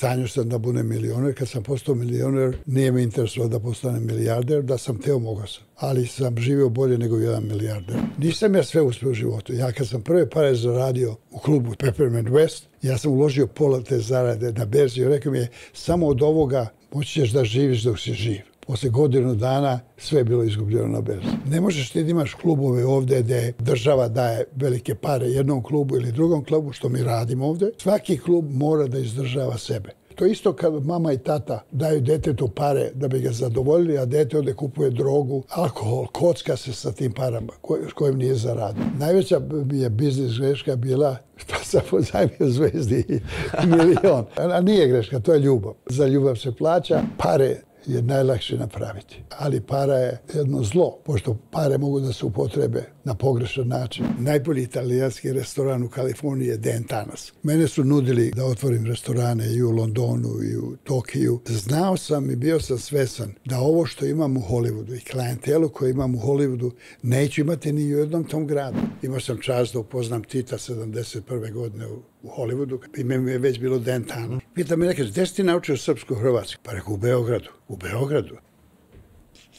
Sanju sam da budem milioner. Kad sam postao milioner, nije me interesovao da postanem milijarder. Da sam teo, mogao sam. Ali sam živio bolje nego jedan milijarder. Nisam ja sve uspio u životu. Ja kad sam prve pare zaradio u klubu Peppermint West, ja sam uložio pola te zarade na berzi. Rekao mi je, samo od ovoga moći ćeš da živiš dok si živ. Posle godinu dana sve je bilo izgubljeno na berzi. Ne možeš ti da imaš klubove ovdje gdje država daje velike pare jednom klubu ili drugom klubu, što mi radimo ovdje. Svaki klub mora da izdržava sebe. To isto kad mama i tata daju detetu pare da bi ga zadovoljili, a dete onda kupuje drogu, alkohol, kocka se sa tim parama kojim nije zaradio. Najveća je biznis greška bila što sam pozajmio Zvezdi milion. A nije greška, to je ljubav. Za ljubav se plaća, pare je najlakše napraviti. Ali para je jedno zlo, pošto pare mogu da se upotrebe na pogrešan način. Najbolji italijanski restoran u Kaliforniji je Dan Tana. Mene su nudili da otvorim restorane i u Londonu i u Tokiju. Znao sam i bio sam svesan da ovo što imam u Hollywoodu i klijentelu koje imam u Hollywoodu neću imati ni u jednom tom gradu. Imao sam čast da upoznam Tita 71. godine u Hollywoodu. Ime mi je već bilo Dan Tana. Pita mi neka, gdje si ti naučio srpsko-hrvatski? Pa rekao, u Beogradu. U Beogradu?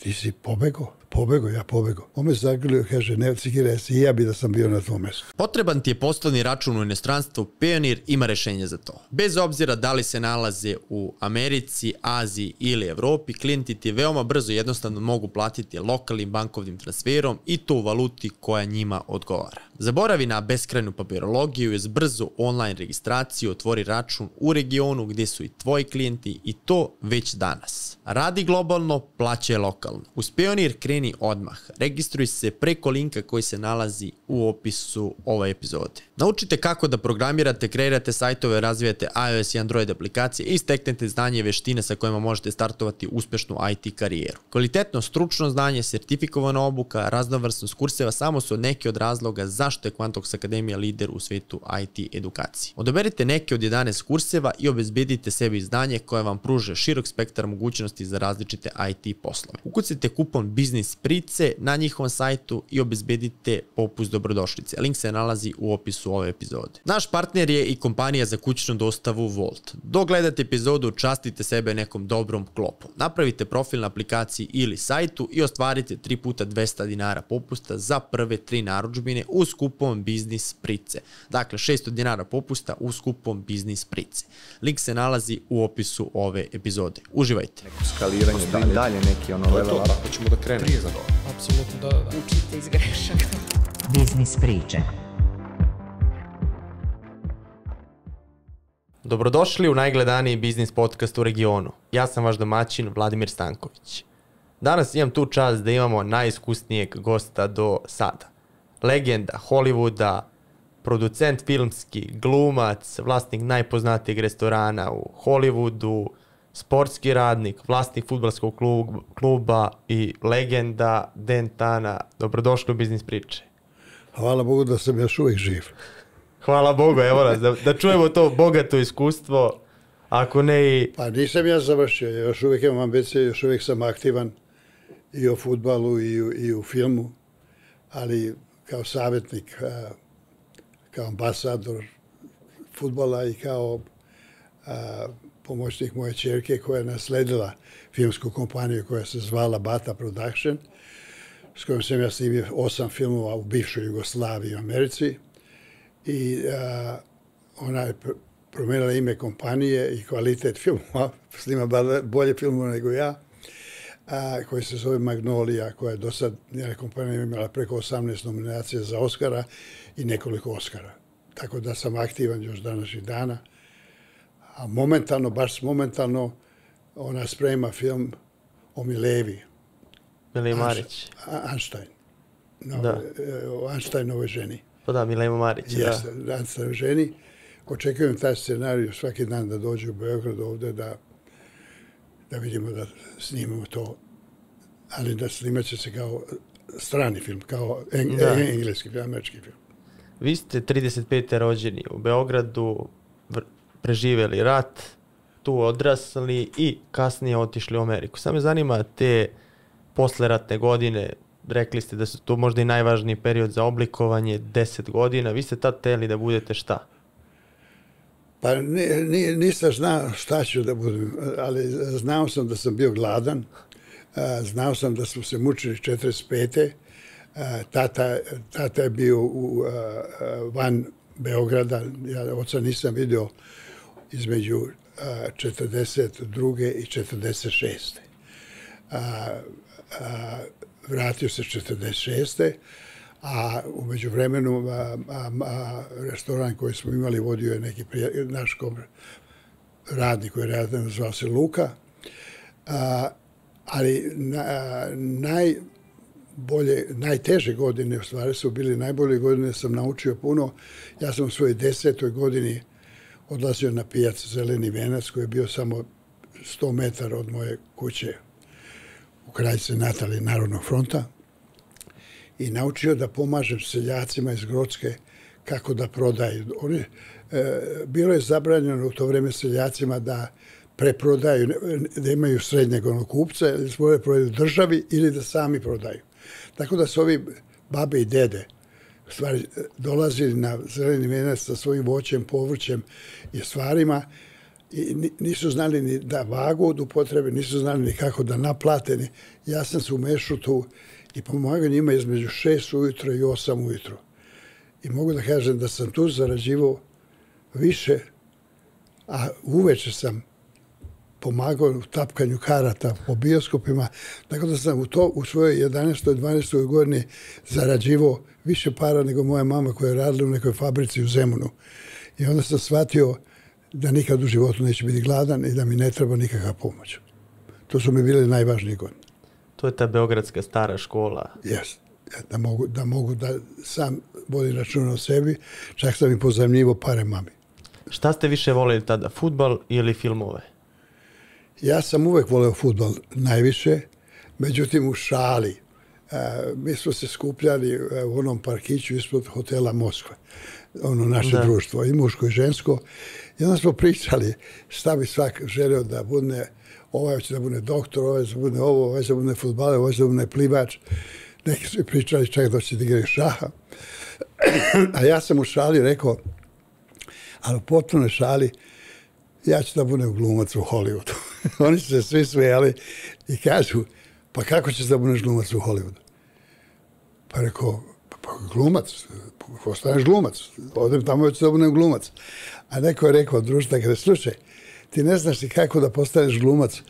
Ti si pobegao? Ja pobegao. On me zagrlio, kaže, nevci resi, i ja bi da sam bio na tvojom mjestu. Potreban ti je poslovni račun u inostranstvu, Pionir ima rešenje za to. Bez obzira da li se nalaze u Americi, Aziji ili Evropi, klijenti ti veoma brzo jednostavno mogu platiti lokalnim bankovnim transferom i to u valuti koja njima odgovara. Zaboravi na beskrajnu papirologiju i s brzu online registraciju otvori račun u regionu gdje su i tvoji klijenti i to već danas. Radi globalno, plaćaj lokalno. Uz Pionir kreni odmah. Registruj se preko linka koji se nalazi u opisu ove epizode. Naučite kako da programirate, kreirate sajtove, razvijate iOS i Android aplikacije i steknete znanje i veštine sa kojima možete startovati uspješnu IT karijeru. Kvalitetno stručno znanje, sertifikovana obuka, raznovrsnost kurseva samo su neki od razloga zašto je Quantox Akademija lider u svijetu IT edukacije. Odaberite neke od 11 kurseva i obezbijedite sebi znanje koje vam pruže širok spektar mogućnosti za različite IT poslove. Ukucite kupon Biznis Price na njihovom sajtu i obezbijedite popust dobrodošlice. Link se nalazi u opisu ove epizode. Naš partner je i kompanija za kućnu dostavu Volt. Dok gledate epizodu, častite sebe nekom dobrom klopom. Napravite profil na aplikaciji ili sajtu i ostvarite 3x200 dinara popusta za prve 3 narudžbine uz kupon Biznis Price. Dakle, 600 dinara popusta uz kupon Biznis Price. Link se nalazi u opisu ove epizode. Uživajte. Neko skaliranje dalje neki ono level up. Hoćemo da krenemo za to. Apsolutno da. Učite iz grešaka. Biznis priče. Dobrodošli u najgledaniji biznis podcast u regionu. Ja sam vaš domaćin Vladimir Stanković. Danas imam tu čast da imamo najiskusnijeg gosta do sada. Legenda Hollywooda, producent filmski, glumac, vlasnik najpoznatijeg restorana u Hollywoodu, sportski radnik, vlasnik fudbalskog kluba i legenda Dan Tana. Dobrodošli u Biznis priče. Hvala Bogu da sam još uvijek živ. Hvala Bogu, evo nas, da čujemo to bogato iskustvo, ako ne i... Pa nisam ja završio, još uvijek imam ambicije, još uvijek sam aktivan i u fudbalu i u filmu, ali kao savjetnik, kao ambasador fudbala i kao pomoćnik moje čerke koja je nasledila filmsku kompaniju koja se zvala Bata Production, s kojom sam ja snimio 8 filmova u bivšoj Jugoslaviji i Americi. I ona je promijenila ime kompanije i kvalitet filmova, snima bolje filmova nego ja, koji se zove Magnolia, koja je do sad, njena kompanija imala preko 18 nominacija za Oscara i nekoliko Oscara. Tako da sam aktivan još današnjih dana. A momentalno, baš momentalno, ona sprema film o Milevi. Mileva Marić. Einstein. O Einsteinovoj ženi. Pa da, Mileva Marić. Jeste, Einsteinovoj ženi. Očekujem taj scenariju svaki dan da dođe u Beograd ovdje da vidimo da snimamo to. Ali da snimat će se kao strani film, kao engleski film, američki film. Vi ste 35. rođeni u Beogradu, preživjeli rat, tu odrasli i kasnije otišli u Ameriku. Samo me zanima te posleratne godine, rekli ste da su to možda i najvažniji period za oblikovanje, 10 godina. Vi ste tad htjeli da budete šta? Pa nisam znao šta ću da budem, ali znao sam da sam bio gladan, znao sam da smo se mučili 45. Tata je bio van Beograda, ja oca nisam vidio između 42. i 46. Vratio se 46. A u međuvremenu restoran koji smo imali vodio je neki naš radnik koji je radno zvao se Luka. Ali najteže godine u stvari su bili najbolje godine, sam naučio puno. Ja sam u svojoj 10. godini odlazio na pijac Zeleni venac koji je bio samo 100 metara od moje kuće u Kraljice Natali Narodnog fronta. I naučio da pomažem seljacima iz Grocke kako da prodaju. Bilo je zabranjeno u to vreme seljacima da preprodaju, da imaju srednjeg kupca, ili svoje prodaju državi ili da sami prodaju. Tako da su ovi babe i dede stvari dolazili na Zeleni venac sa svojim voćem, povrćem i stvarima i nisu znali ni da vagu od upotrebe, nisu znali ni kako da naplate. Ja sam se umešao tu i pomagao njima između 6 ujutro i 8 ujutro. I mogu da kažem da sam tu zarađivao više, a uveče sam pomagao u tapkanju karata po bioskopima, tako da sam u svojoj 11. i 12. godini zarađivao više para nego moja mama koja je radila u nekoj fabrici u Zemunu. I onda sam shvatio da nikad u životu neće biti gladan i da mi ne treba nikakva pomoć. To su mi bile najvažnije godine. To je ta beogradska stara škola. Jes, da mogu da sam vodim računa o sebi, čak sam i pozajmljivao pare mami. Šta ste više voleli tada, fudbal ili filmove? Ja sam uvek voleo fudbal najviše, međutim u šali. Mi smo se skupljali u onom parkiću ispod hotela Moskva, ono naše društvo, i muško i žensko. I onda smo pričali šta bi svak želeo da bude, ovaj hoće da bude doktor, ovaj hoće da bude ovo, ovaj hoće da bude fudbaler, ovaj hoće da bude plivač. Neki su pričali čak da hoće da igraju šaha. A ja sam u šali rekao, ali u potpunoj šali, ja ću da budem glumac u Hollywoodu. Oni su se svi smijali i kažu, pa kako ćeš da budeš glumac u Hollywoodu? Pa rekao, pa glumac, postaneš glumac, odem tamo hoću da budem glumac. A neko je rekao, društva, kada slušaj, ti ne znaš ti kako da postaneš glumac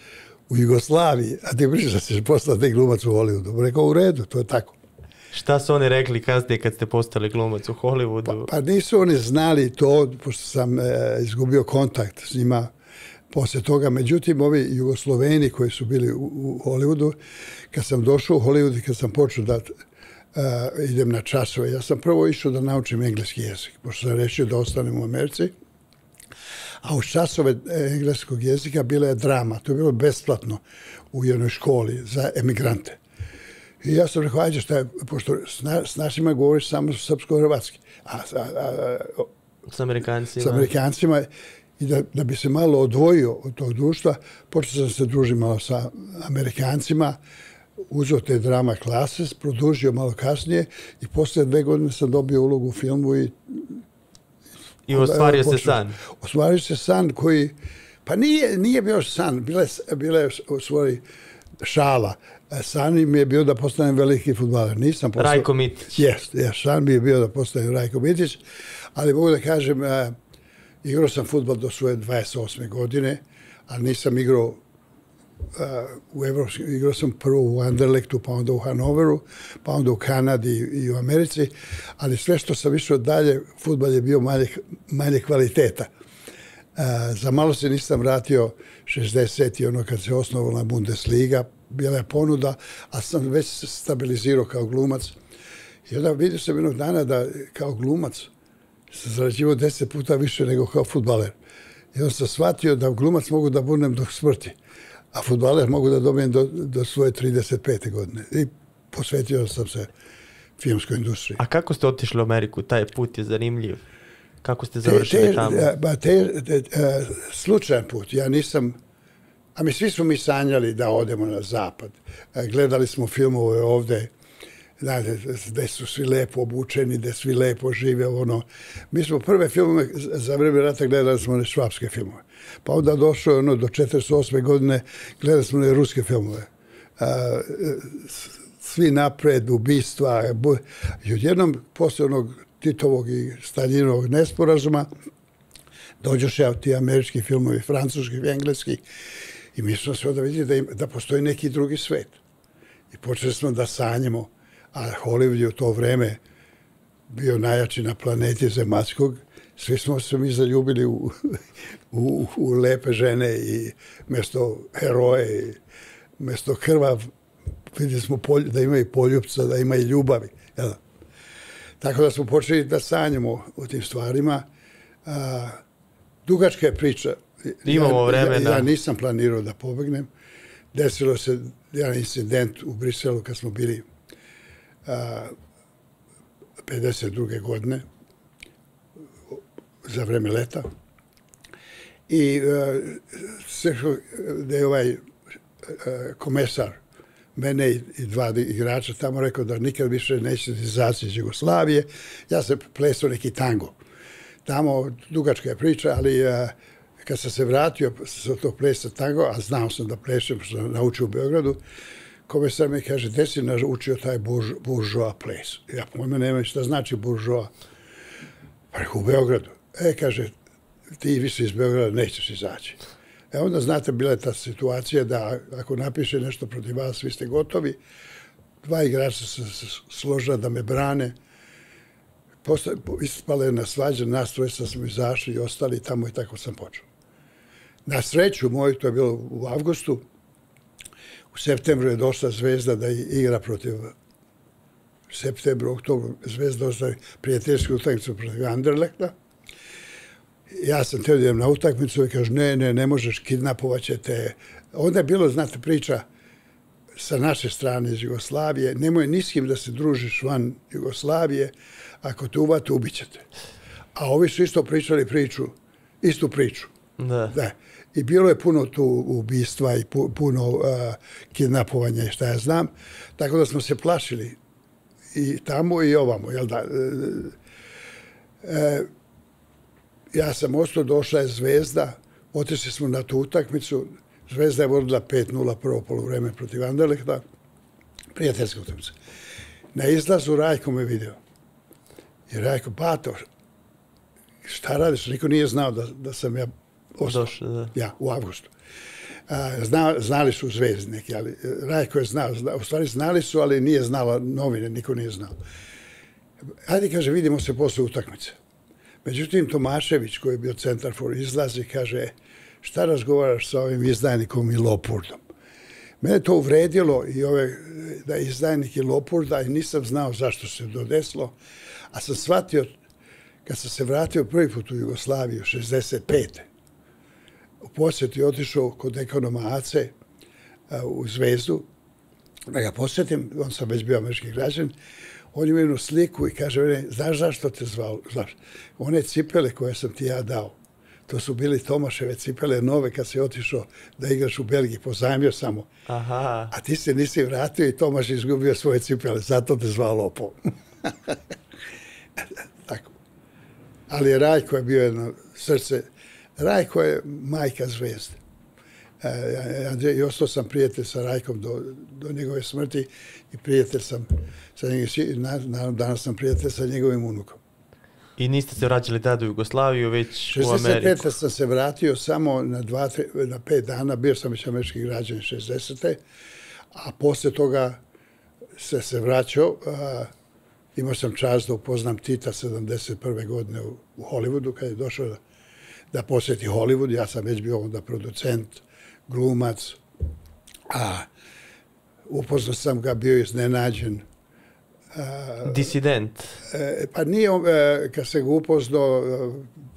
u Jugoslaviji, a ti pričaš da ćeš postati glumac u Hollywoodu. Rekao, u redu, to je tako. Šta su oni rekli kasnije kad ste postali glumac u Hollywoodu? Pa nisu oni znali to, pošto sam izgubio kontakt s njima poslije toga. Međutim, ovi Jugosloveni koji su bili u Hollywoodu, kad sam došao u Hollywood i kad sam počeo da idem na časove, ja sam prvo išao da naučim engleski jezik, pošto sam rešio da ostanem u Americi. A u časove engleskog jezika bila je drama. To je bilo besplatno u jednoj školi za emigrante. I ja sam rekao, ajde, pošto s našima govoriš samo srpsko-hrvatski, a s Amerikancima, i da bi se malo odvojio od tog društva, počeo sam se družiti malo sa Amerikancima, uzeo te drama klase, produžio malo kasnije i posle 2 godine sam dobio ulogu u filmu i... I ostvario se san. Ostvario se san koji... Pa nije bio san, bila je u svojoj šala. San mi je bio da postanem veliki fudbaler. Nisam postao... Rajko Mitić. Jes, san mi je bio da postanem Rajko Mitić, ali mogu da kažem, igrao sam fudbal do svoje 28. godine, ali nisam igrao u Evropsku, igrao sam prvo u Anderlechtu, pa onda u Hanoveru, pa onda u Kanadi i u Americi, ali sve što sam išao dalje, fudbal je bio manje kvaliteta. Za malo se nisam vratio 60. i ono kad se osnovala Bundesliga, bila je ponuda, a sam već se stabilizirao kao glumac. I onda vidio sam jednog dana da kao glumac sam zarađivao 10 puta više nego kao fudbaler. I onda sam shvatio da glumac mogu da budem do smrti, a fudbaler mogu da dobijem do svoje 35. godine. I posvetio sam se filmskoj industriji. A kako ste otišli u Ameriku? Taj put je zanimljiv. Kako ste završili tamo? Slučajan put. Ja nisam... A mi svi smo sanjali da odemo na zapad. Gledali smo filmove ovde. gde su svi lepo obučeni, gde svi lepo žive. Mi smo prve filmove, za vreme rata gledali smo one švapske filmove. Pa onda došlo je do 1948. godine, gledali smo one ruske filmove. Svi napred, ubistva. I odjednom, posle onog Titovog i Staljinovog nesporazuma, dođoše ti američki filmovi, francuskih i engleskih. I mi smo se onda vidjeli da postoji neki drugi svet. I počeli smo da sanjamo. A Hollywood je u to vreme bio najjači na planeti zemaljskog. Svi smo se mi zaljubili u lepe žene i mesto heroje, mesto krva. Vidjeli smo da ima i poljupca, da ima i ljubavi. Tako da smo počeli da sanjamo o tim stvarima. Dugačka je priča. Imamo vremena. Ja nisam planirao da pobegnem. Desilo se jedan incident u Briselu kad smo bili 52. godine za vreme leta. I da je ovaj komesar mene i dva igrača tamo rekao da nikad više nećete izaći iz Jugoslavije. Ja sam plesao neki tango. Tamo dugačka je priča, ali kad sam se vratio sa tog plesa tango, a znao sam da plešem, što sam naučio u Beogradu, komesar mi kaže, gde si naučio taj buržoa ples? Ja pojma nemam šta znači buržoa. Pa rekao, u Beogradu. Kaže, ti više iz Beograda nećeš izaći. Onda, znate, bila je ta situacija da ako napiše nešto protiv vas, vi ste gotovi. Dva igrača se složila da me brane. Ispala je na svađa, nas troje smo izašli i ostali tamo i tako sam počeo. Na sreću moju, to je bilo u avgustu, u septembru je došla Zvezda da igra protiv septembru, oktobru. Zvezda došla prijateljsku utakmicu protiv Anderlechta. Ja sam te idem na utakmicu i kažu ne možeš, kidnapovaće te. Onda je bilo, znate, priča sa naše strane iz Jugoslavije. Nemoj ni s kim da se družiš van Jugoslavije. Ako te uvate, ubićete. A ovi su isto pričali istu priču. Da. I bilo je puno tu ubistva i puno kidnapovanja i šta ja znam. Tako da smo se plašili i tamo i ovamo, jel da? Ja sam ostao, došla je Zvezda, otišli smo na tu utakmicu. Zvezda je vodila 5-0 prvo polovreme protiv Anderlechta, prijateljska utakmica. Na izlazu Rajko me video. I Rajko, Bato, šta radiš? Niko nije znao da sam ja ostao. Ja, u avgustu. Znali su Zvezdi neki, ali Rajko je znao. U stvari znali su, ali nije znala novine, niko nije znao. Hajde, kaže, vidimo se posle utakmice. Međutim, Tomašević, koji je bio centarfor, izlazi i kaže, šta razgovaraš sa ovim izdajnikom i lopurdom? Mene to uvredilo, i ove, da je izdajnik i lopurda, i nisam znao zašto se dodeslo, a sam shvatio, kad sam se vratio prvi put u Jugoslaviju, 65. U posjeti otišao kod ekonoma AC u Zvezdu, da ga posjetim, on sam već bio američki građan. On ima jednu sliku i kaže, znaš zašto te zvao? One cipele koje sam ti ja dao, to su bili Tomaševe cipele nove kad si otišao da igraš u Belgiji, pozajmio samo. A ti se nisi vratio i Tomaš izgubio svoje cipele, zato te zvao lopov. Ali Rajko je bio jedno srce. Rajko je majka Zvezde. I ostao sam prijatelj sa Rajkom do njegove smrti i prijatelj sam sa njegovim, naravno danas sam prijatelj sa njegovim unukom. I niste se vraćali tada u Jugoslaviju, već u Ameriku? 65. sam se vratio samo na 5 dana, bio sam već američki građanin 60. A posle toga se vraćao. Imao sam čast da upoznam Tita 71. godine u Hollywoodu, kada je došao da posjeti Hollywood. Ja sam već bio onda producent, glumac. Upoznao sam ga, bio iznenađen. Disident? Pa nije, kad se ga upoznao,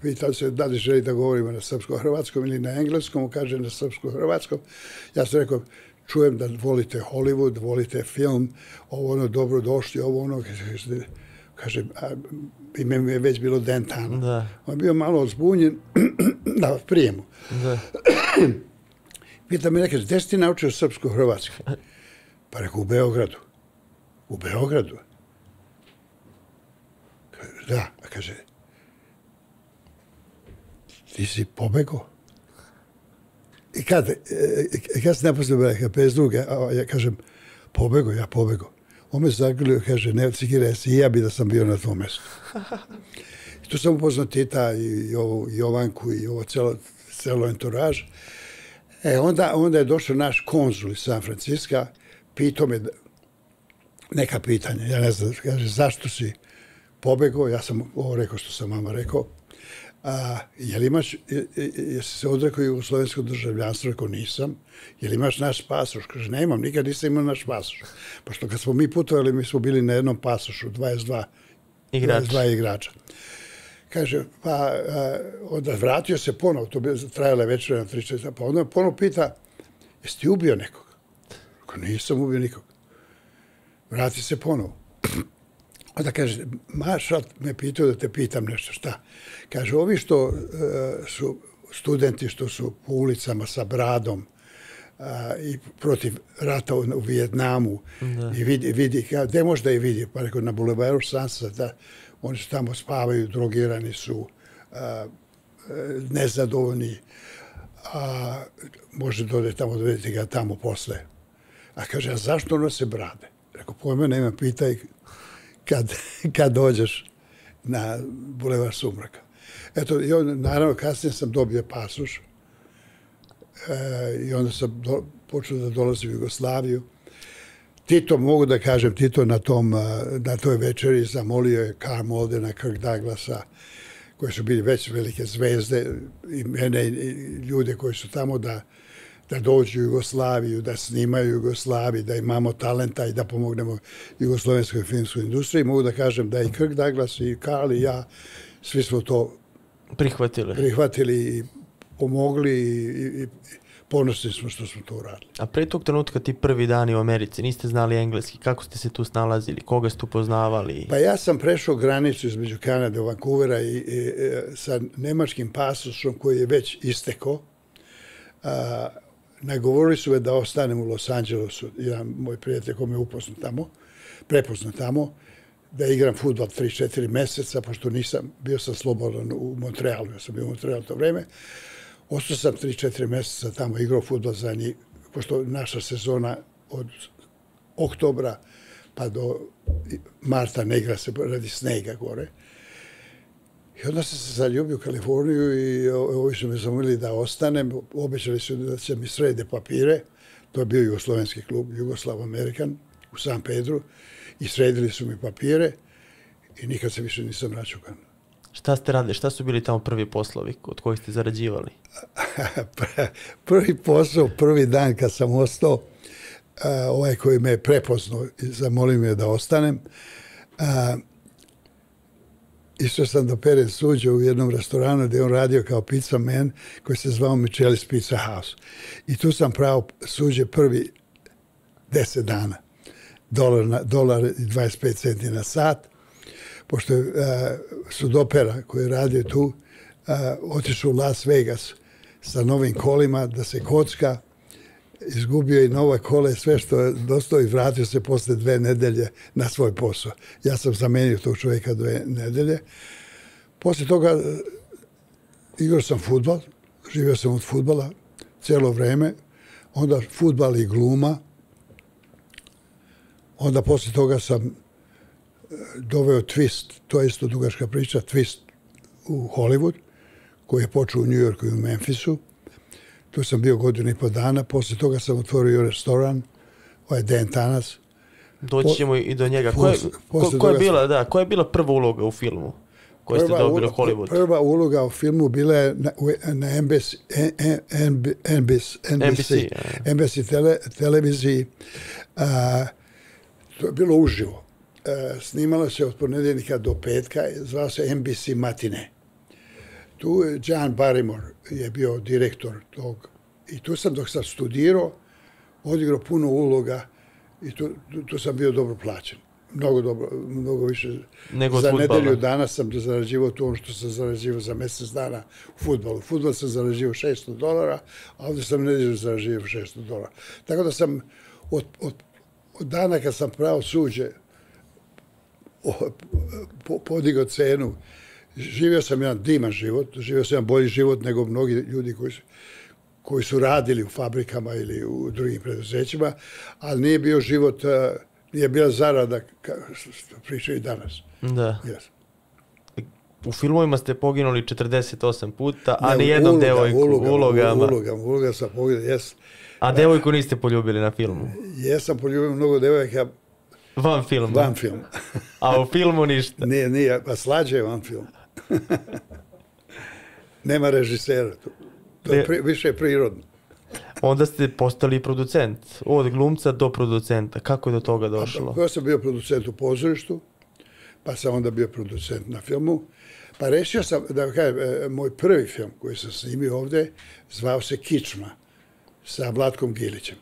pitao se da li želi da govorimo na srpsko-hrvatskom ili na engleskom, kaže na srpsko-hrvatskom. Ja sam rekao, čujem da volite Hollywood, volite film, ovo ono, dobro došli, ovo ono, kaže, ime mi je već bilo Dan Tana. On je bio malo odzbunjen na prijemu. Pita mi, rekao, gde si ti naučio srpsko-hrvatsko? Pa rekao, u Beogradu. U Beogradu? Da, kaže, ti si pobegao? I kad se naposlio Beogradu, 52, ja kažem, pobegao, ja pobegao. On me zagrlio i kaže, ne cikiraj se, i ja bi da sam bio na tom mjestu. I tu sam upoznao Tita i Jovanku i ovo celo entourage. Onda je došao naš konzul iz San Francisco, pitao me neka pitanja, ja ne znam, kaže, zašto si pobegao, ja sam ovo rekao što sam mama rekao, jesi se odrekao jugoslovenskog državljanstva, rekao nisam, jel imaš naš pasoš, kaže, ne imam, nikad nisam imao naš pasoš, pa što kad smo mi putovali, mi smo bili na jednom pasošu, 22 igrača. Kaže, pa onda vratio se ponovo, to bi trajala večera na 3-4, pa onda ponovo pita, jesi ti ubio nekog? Rekao, nisam ubio nikog. Vrati se ponovo. Onda kaže, Mašat me pitao da te pitam nešto, šta? Kaže, ovi što su studenti, što su po ulicama sa bradom i protiv rata u Vijetnamu, i vidi, gde možda i vidi, pa rekao, na Bulevaru Sansata, oni su tamo spavaju, drogirani su, nezadovoljni, može dodati tamo, dovedite ga tamo posle. A kaže, a zašto ono se brade? Rekao, pojma, nema, pitaj kad dođeš na Bulevar Sumraka. Eto, i onda, naravno, kasnije sam dobio pasoš i onda sam počeo da dolazim u Jugoslaviju. Tito, mogu da kažem, Tito na toj večeri zamolio je Karl Moldena, Kirk Douglasa, koji su bili već velike zvezde, i mene i ljude koji su tamo da dođu u Jugoslaviju, da snimaju Jugoslaviju, da imamo talenta i da pomognemo jugoslovenskoj filmskoj industriji. Mogu da kažem da i Kirk Douglas, i Karl, i ja, svi smo to prihvatili i pomogli i ponosni smo što smo to uradili. A pre tog trenutka, ti prvi dani u Americi, niste znali engleski, kako ste se tu snalazili, koga ste upoznavali? Pa ja sam prešao granicu između Kanade i Vancouvera sa nemačkim pasošom koji je već istekao. Nagovorili su me da ostanem u Los Angelesu, jedan moj prijatelj koji me prepoznao tamo, da igram futbal 3-4 meseca, pošto bio sam slobodan u Montrealu, ja sam bio u Montrealu to vreme. Ostao sam 3-4 meseca tamo, igrao futbal za njih, pošto naša sezona od oktobra pa do marta ne igra se radi snega gore. I onda sam se zaljubio u Kaliforniju i ovi su me zamolili da ostanem. Obećali su da će mi srede papire. To je bio jugoslovenski klub, Jugoslav Amerikan, u San Pedru. I sredili su mi papire i nikad se više nisam načukan. Šta ste radili? Šta su bili tamo prvi poslovi od kojih ste zarađivali? Prvi posao, prvi dan kad sam ostao, ovaj koji me je prepoznao i zamolio me da ostanem, išao sam da perem suđe u jednom restoranu gdje je on radio kao pizza man koji se zvao Michelis Pizza House. I tu sam prao suđe prvi 10 dana. $1.25 na sat. Pošto je sudopera koji je radio tu otišao u Las Vegas sa novim kolima da se kocka. Izgubio i nova kole, sve što je dostao i vratio se posle 2 nedelje na svoj posao. Ja sam zamenio tog čovjeka 2 nedelje. Poslije toga igrao sam futbal, živio sam od futbala cijelo vreme, onda futbal i gluma, onda poslije toga sam doveo Twist, to je isto dugačka priča, Twist u Hollywood, koji je počeo u New Yorku i u Memphisu. Tu sam bio 1,5 godina, poslije toga sam otvorio restoran, ovaj Dan Tana. Doći ćemo i do njega. Koja je bila prva uloga u filmu koju ste dobili u Hollywoodu? Prva uloga u filmu bila je na NBC televiziji. To je bilo uživo. Snimalo se od ponedjeljnika do petka, zvao se NBC Matine. Tu je John Barrymore je bio direktor tog. I tu sam, dok sam studirao, odigrao puno uloga i tu sam bio dobro plaćen. Mnogo dobro, mnogo više. Za nedelju dana sam zarađivao tu ono što sam zarađivao za mjesec dana u futbalu. U futbal sam zarađivao $600, a ovdje sam nedelju zarađivao $600. Tako da sam od dana kad sam pravosuđe podigao cenu, živio sam jedan divan život, živio sam jedan bolji život nego mnogi ljudi koji su radili u fabrikama ili u drugim preduzećima, ali nije bio život, nije bila zarada, pričaju i danas. Da. U filmovima ste poginuli 48 puta, a ni jednom devojku, ulogama. Uloga sam poginuli, jes. A devojku niste poljubili na filmu? Jesam poljubio mnogo devojaka. Van filmu? Van filmu. A u filmu ništa? Nije, a slađe je van filmu. Nema režisera tu. To je više prirodno. Onda ste postali producent. Od glumca do producenta. Kako je do toga došlo? Ja sam bio producent u pozorištu, pa sam onda bio producent na filmu. Pa rešio sam, da kažem, moj prvi film koji sam snimio ovdje zvao se Kičma sa Vlatkom Gilićem.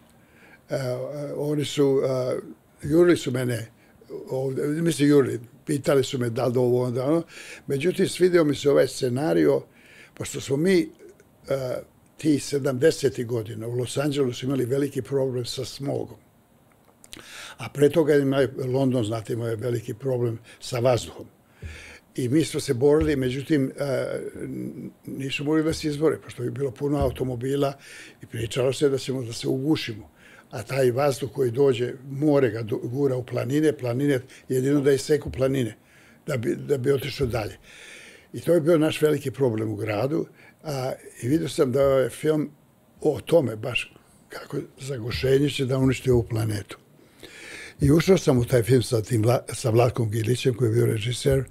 Oni su, jurili su mene ovdje, mislim jurili, pitali su me da li do ovo onda ono. Međutim, svidio mi se ovaj scenario, pošto smo mi ti 70. godina u Los Angelesu imali veliki problem sa smogom. A pre toga London, znate, imao je veliki problem sa vazduhom. I mi smo se borili, međutim, nisu mogli da se izbore, pošto bi bilo puno automobila i pričalo se da se ugušimo. A taj vazduh koji dođe, more ga gura u planine, jedino da iseku planine, da bi otišlo dalje. I to je bio naš veliki problem u gradu. I vidio sam da je film o tome, baš kako zagušenje će da uništi ovu planetu. I ušao sam u taj film sa Vlatkom Gilićem, koji je bio režiser.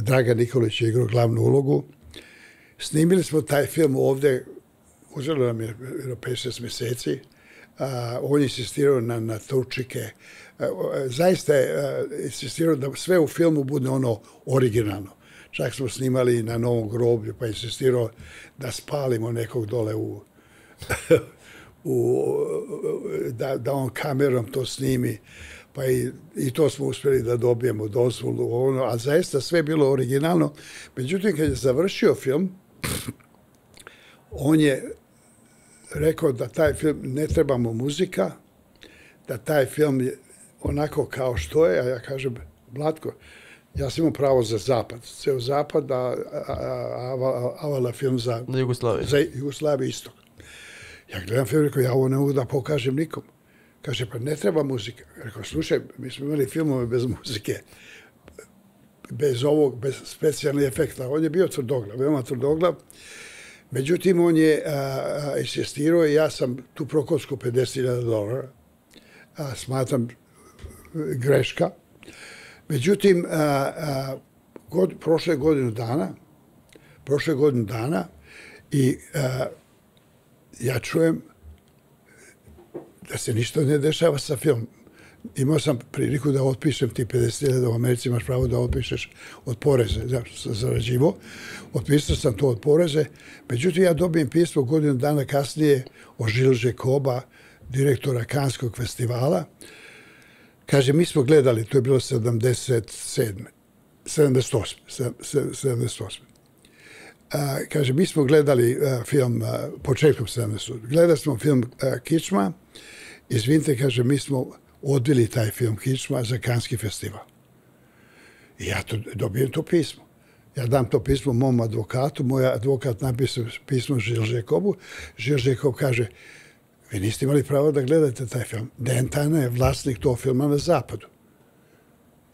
Dragan Nikolić je igrao glavnu ulogu. Snimili smo taj film ovdje, uzelo nam je 5-6 mjeseci. On je insistirao na turčike. Zaista je insistirao da sve u filmu bude ono originalno. Čak smo snimali na novom groblju, pa je insistirao da spalimo nekog dole da on kamerom to snimi. Pa i to smo uspjeli da dobijemo dozvolu, a zaista sve je bilo originalno. Međutim, kad je završio film, on je rekao da taj film ne trebamo muzika, da taj film je onako kao što je, a ja kažem, Blatko, ja sam imao pravo za zapad, ceo zapad, avala film za Jugoslaviju istok. Ja gledam film i rekao, ja ovo ne mogu da pokažem nikom. Kaže, pa ne treba muzika. Rekao, slušaj, mi smo imali filmove bez muzike, bez ovog, bez specijalnih efekta. On je bio tvrdoglav, veoma tvrdoglav. Međutim, on je insistirao i ja sam tu prokockao $50,000. Smatram greška. Međutim, prošle godinu dana i ja čujem da se ništa ne dešava sa filmom. Imao sam priliku da otpišem ti $50,000, u Americi imaš pravo da otpišeš od poreze, zašto sam zarađivo. Otpisao sam to od poreze, međutim ja dobijem pismo godinu dana kasnije od Žilže Koba, direktora Kanskog festivala. Kaže, mi smo gledali, to je bilo 78. Kaže, mi smo gledali film početkom 78. Gledali smo film Kičma. Izvinite, kaže, mi smo odbili taj film Kičma za Kanski festival. I ja dobijem to pismo. Ja dam to pismo mom advokatu. Moj advokat napisao pismo Žilžekovu. Žilžekov kaže, vi niste imali pravo da gledate taj film. Dan Tana je vlasnik tog filma na zapadu.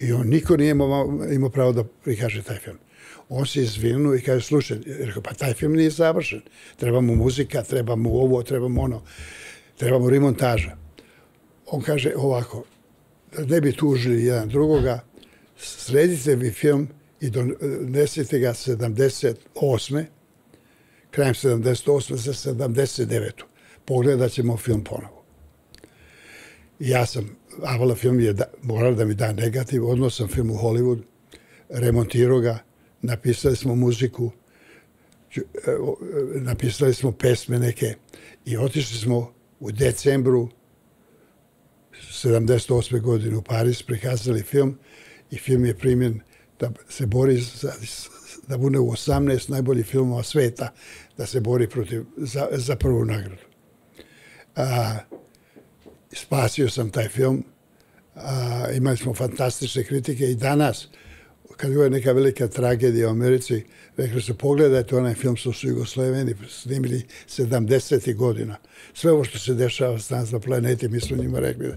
I on niko nije imao pravo da prikaže taj film. On se izvinuo i kaže, slušaj, pa taj film nije završen. Treba mu muzika, treba mu ovo, treba mu ono, treba mu remontaža. On kaže ovako, ne bi tužili jedan drugoga, sredite vi film i donesite ga 78. Krajem 78. za 79. Pogledat ćemo film ponovo. Ja sam, avala film je morala da mi da negativ, odnosno sam film u Hollywood, remontirao ga, napisali smo muziku, napisali smo pesme neke i otišli smo u decembru 78. godine u Pariz, prikazali film i film je primjen da se bori, da bude u 18 najboljih filmova sveta, da se bori za prvu nagradu. Spasio sam taj film, Imali smo fantastične kritike i danas, kad je neka velika tragedija u Americi, rekli se, pogledajte onaj film što su Jugoslaveni snimili 70. godina. Sve ovo što se dešava s nas na planeti, mi smo njima rekli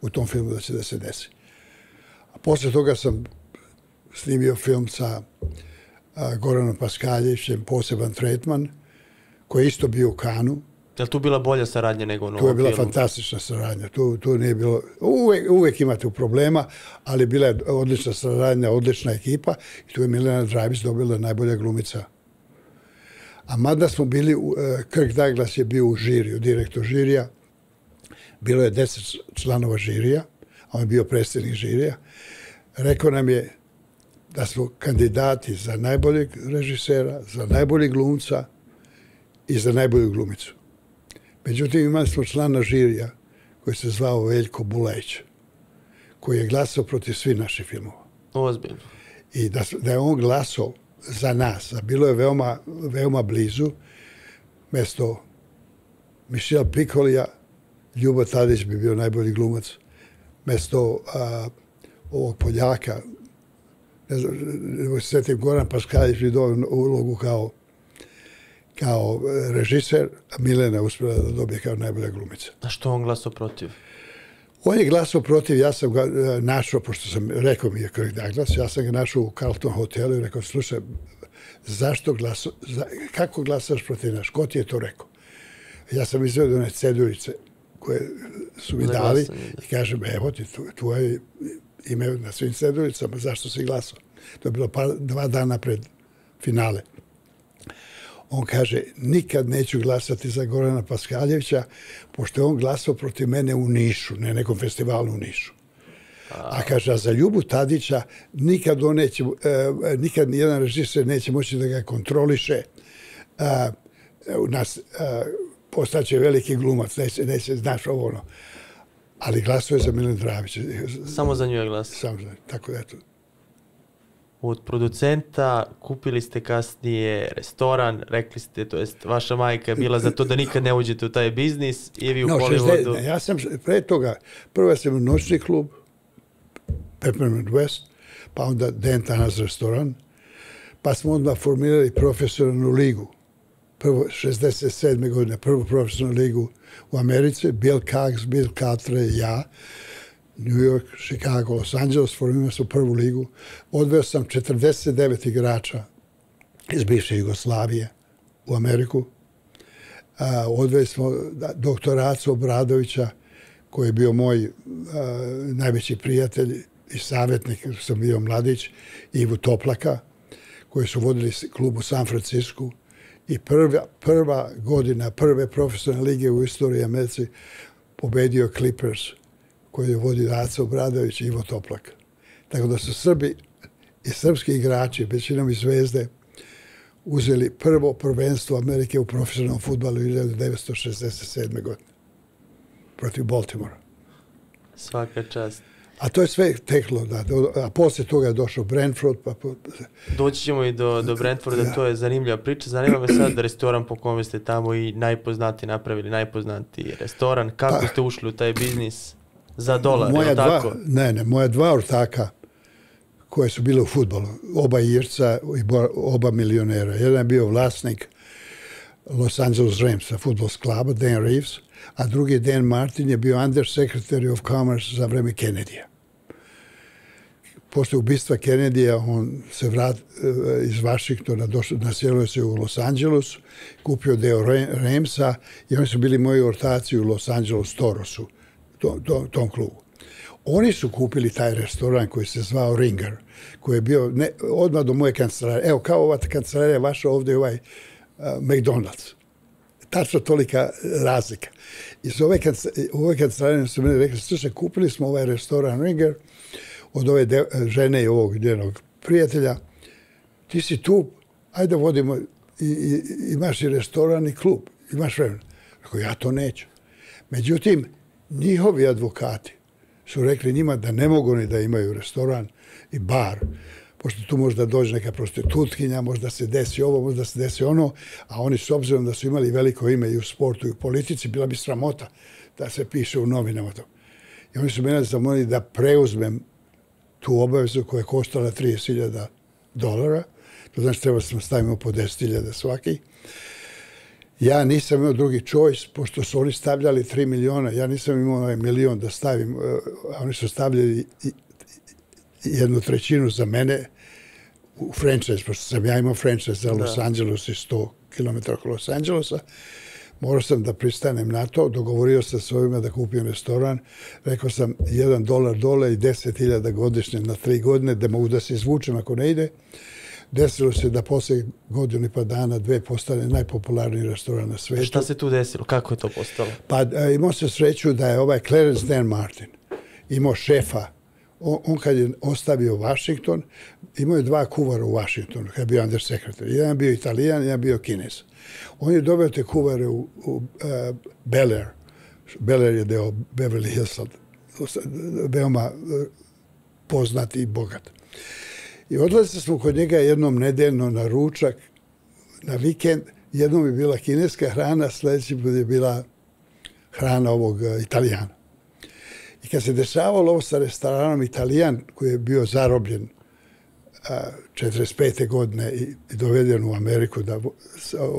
u tom filmu da će da se desi. A posle toga sam snimio film sa Goranom Paskaljevićem, Poseban tretman, koji je isto bio u Kanu. Je li tu bila bolja saradnja nego u novom filmu? Tu je bila fantastična saradnja. Tu nije bilo... Uvijek imate problema, ali bila je odlična saradnja, odlična ekipa. I tu je Milena Drabis dobila najbolja glumica. A mada smo bili... Kirk Douglas je bio u žiriju, direktor žirija. Bilo je 10 članova žirija. On je bio predsjednik žirija. Rekao nam je da smo kandidati za najboljeg režisera, za najboljeg glumca i za najbolju glumicu. Međutim, imali smo člana žirija koji se zvao Veljko Bulajić, koji je glasao protiv svih naših filmova. Ozbiljno. I da je on glasao za nas, a bilo je veoma blizu, mjesto Michel Piccolija, Ljubo Tadić bi bio najbolji glumac, mjesto ovog Poljaka, ne znam, sjetim, Goran Paskaljević bi dobio ulogu kao režiser, a Milena je uspjela da dobije kao najbolja glumica. A što on glasao protiv? On je glasao protiv, ja sam ga našao, pošto sam rekao mi je Kirk Douglas, ja sam ga našao u Carlton hotelu i rekao, slušaj, kako glasaš protiv nas? Ko ti je to rekao? Ja sam izvedio one ceduljice koje su mi dali i kažem, evo ti, tvoje ime na svim ceduljicama, zašto si glasao? To je bilo 2 dana pred finale. On kaže, nikad neću glasati za Gorana Paskaljevića, pošto je on glasao protiv mene u Nišu, ne nekom festivalu u Nišu. A kaže, za Ljubu Tadića nikad nijedan režiser neće moći da ga kontroliše. Postaće veliki glumac, neće znaš ovo ono. Ali glasao je za Milenu Drabić. Samo za nju je glasao. Samo za nju, tako da je to. Od producenta kupili ste kasnije restoran, rekli ste, to jest vaša majka je bila za to da nikad ne uđete u taj biznis i vi u Hollywoodu. Ja sam pre toga, prvo sam u noćni klub, Peppermint West, pa onda Dan Tana's restoran, pa smo onda formirali profesionalnu ligu. Prvo, 67. godine, prvu profesionalnu ligu u Americi, Bill Cox, Bill Catre i ja. New York, Chicago, Los Angeles, formirao sam prvu ligu. Odveo sam 49 igrača iz bivše Jugoslavije u Ameriku. Odveli smo doktora Acu Obradovića, koji je bio moj najveći prijatelj i savjetnik, sam bio mladić, Ivu Toplaka, koji su vodili klub u San Francisco. I prva godina prve profesionalne lige u istoriji Americi pobedio Clippers, koji je vodi Rajko Mitić i Ivo Toplak. Tako da su Srbi i srpski igrači, većinom iz Zvezde, uzeli prvo prvenstvo Amerike u profesionalnom fudbalu 1967. godine protiv Baltimora. Svaka čast. A to je sve teklo, a poslije toga je došao Brentford. Doći ćemo i do Brentforda, to je zanimljiva priča. Zanima me sad restoran po kome ste tamo i napravili najpoznatiji restoran. Kako ste ušli u taj biznis? Za dolar, je li tako? Ne, moja 2 ortaka koje su bile u futbolu, oba Irca i oba milionera. Jedan je bio vlasnik Los Angeles Ramsa, futbolskog kluba, Dan Reeves, a drugi Dan Martin je bio undersecretary of commerce za vreme Kennedyja. Posle ubistva Kennedyja, on se vratio iz Vašingtona, naselio se u Los Angeles, kupio deo Ramsa i oni su bili moji ortaci u Los Angeles Torosu, tom klubu. Oni su kupili taj restoran koji se zvao Ringer, koji je bio odmah do moje kancelarije. Evo, kao ova kancelarija vaša, ovdje je ovaj McDonald's. Tačno tolika razlika. Iz ove kancelarije su meni rekli, slušaj, kupili smo ovaj restoran Ringer od ove žene i ovog njenog prijatelja. Ti si tu, ajde vodimo, imaš i restoran i klub, imaš vremena. Rekao, ja to neću. Međutim, njihovi advokati su rekli njima da ne mogu ni da imaju restoran i bar, pošto tu možda dođe neka prostitutkinja, možda se desi ovo, možda se desi ono, a oni s obzirom da su imali veliko ime i u sportu i u politici, bila bi sramota da se piše u novinama to. I oni su mene zamolili da preuzmem tu obavezu koja je koštala $30.000. To znači treba sam stavimo po $10.000 svaki. Ja nisam imao drugi choice, pošto su oni stavljali 3 miliona. Ja nisam imao onaj milion da stavim. Oni su stavljali 1/3 za mene u franchise, pošto sam ja imao franchise za Los Angeles i 100 km oko Los Angelesa. Morao sam da pristanem na to, dogovorio sam s ovima da kupim restoran. Rekao sam $1 dole i $10.000 godišnje na 3 godine, da mogu da se izvučem ako ne ide. Desilo se da posle godinu i pa dana, 2 postane najpopularniji restoran na svetu. Šta se tu desilo? Kako je to postalo? Pa imao se sreću da je ovaj Clarence Dan Martin imao šefa. On kad je ostavio Washington, imao je 2 kuvara u Washingtonu, kad je bio undersekretar. Jedan bio Italijan, jedan bio Kinez. On je doveo te kuvare u Bel Air. Bel Air je deo Beverly Hills, veoma poznat i bogat. I odlazili smo kod njega jednom nedeljno na ručak, na vikend. Jednom je bila kineska hrana, sljedeći put je bila hrana ovog Italijana. I kad se dešavalo ovo sa restoranom Italijan, koji je bio zarobljen 45. godine i doveden u Ameriku.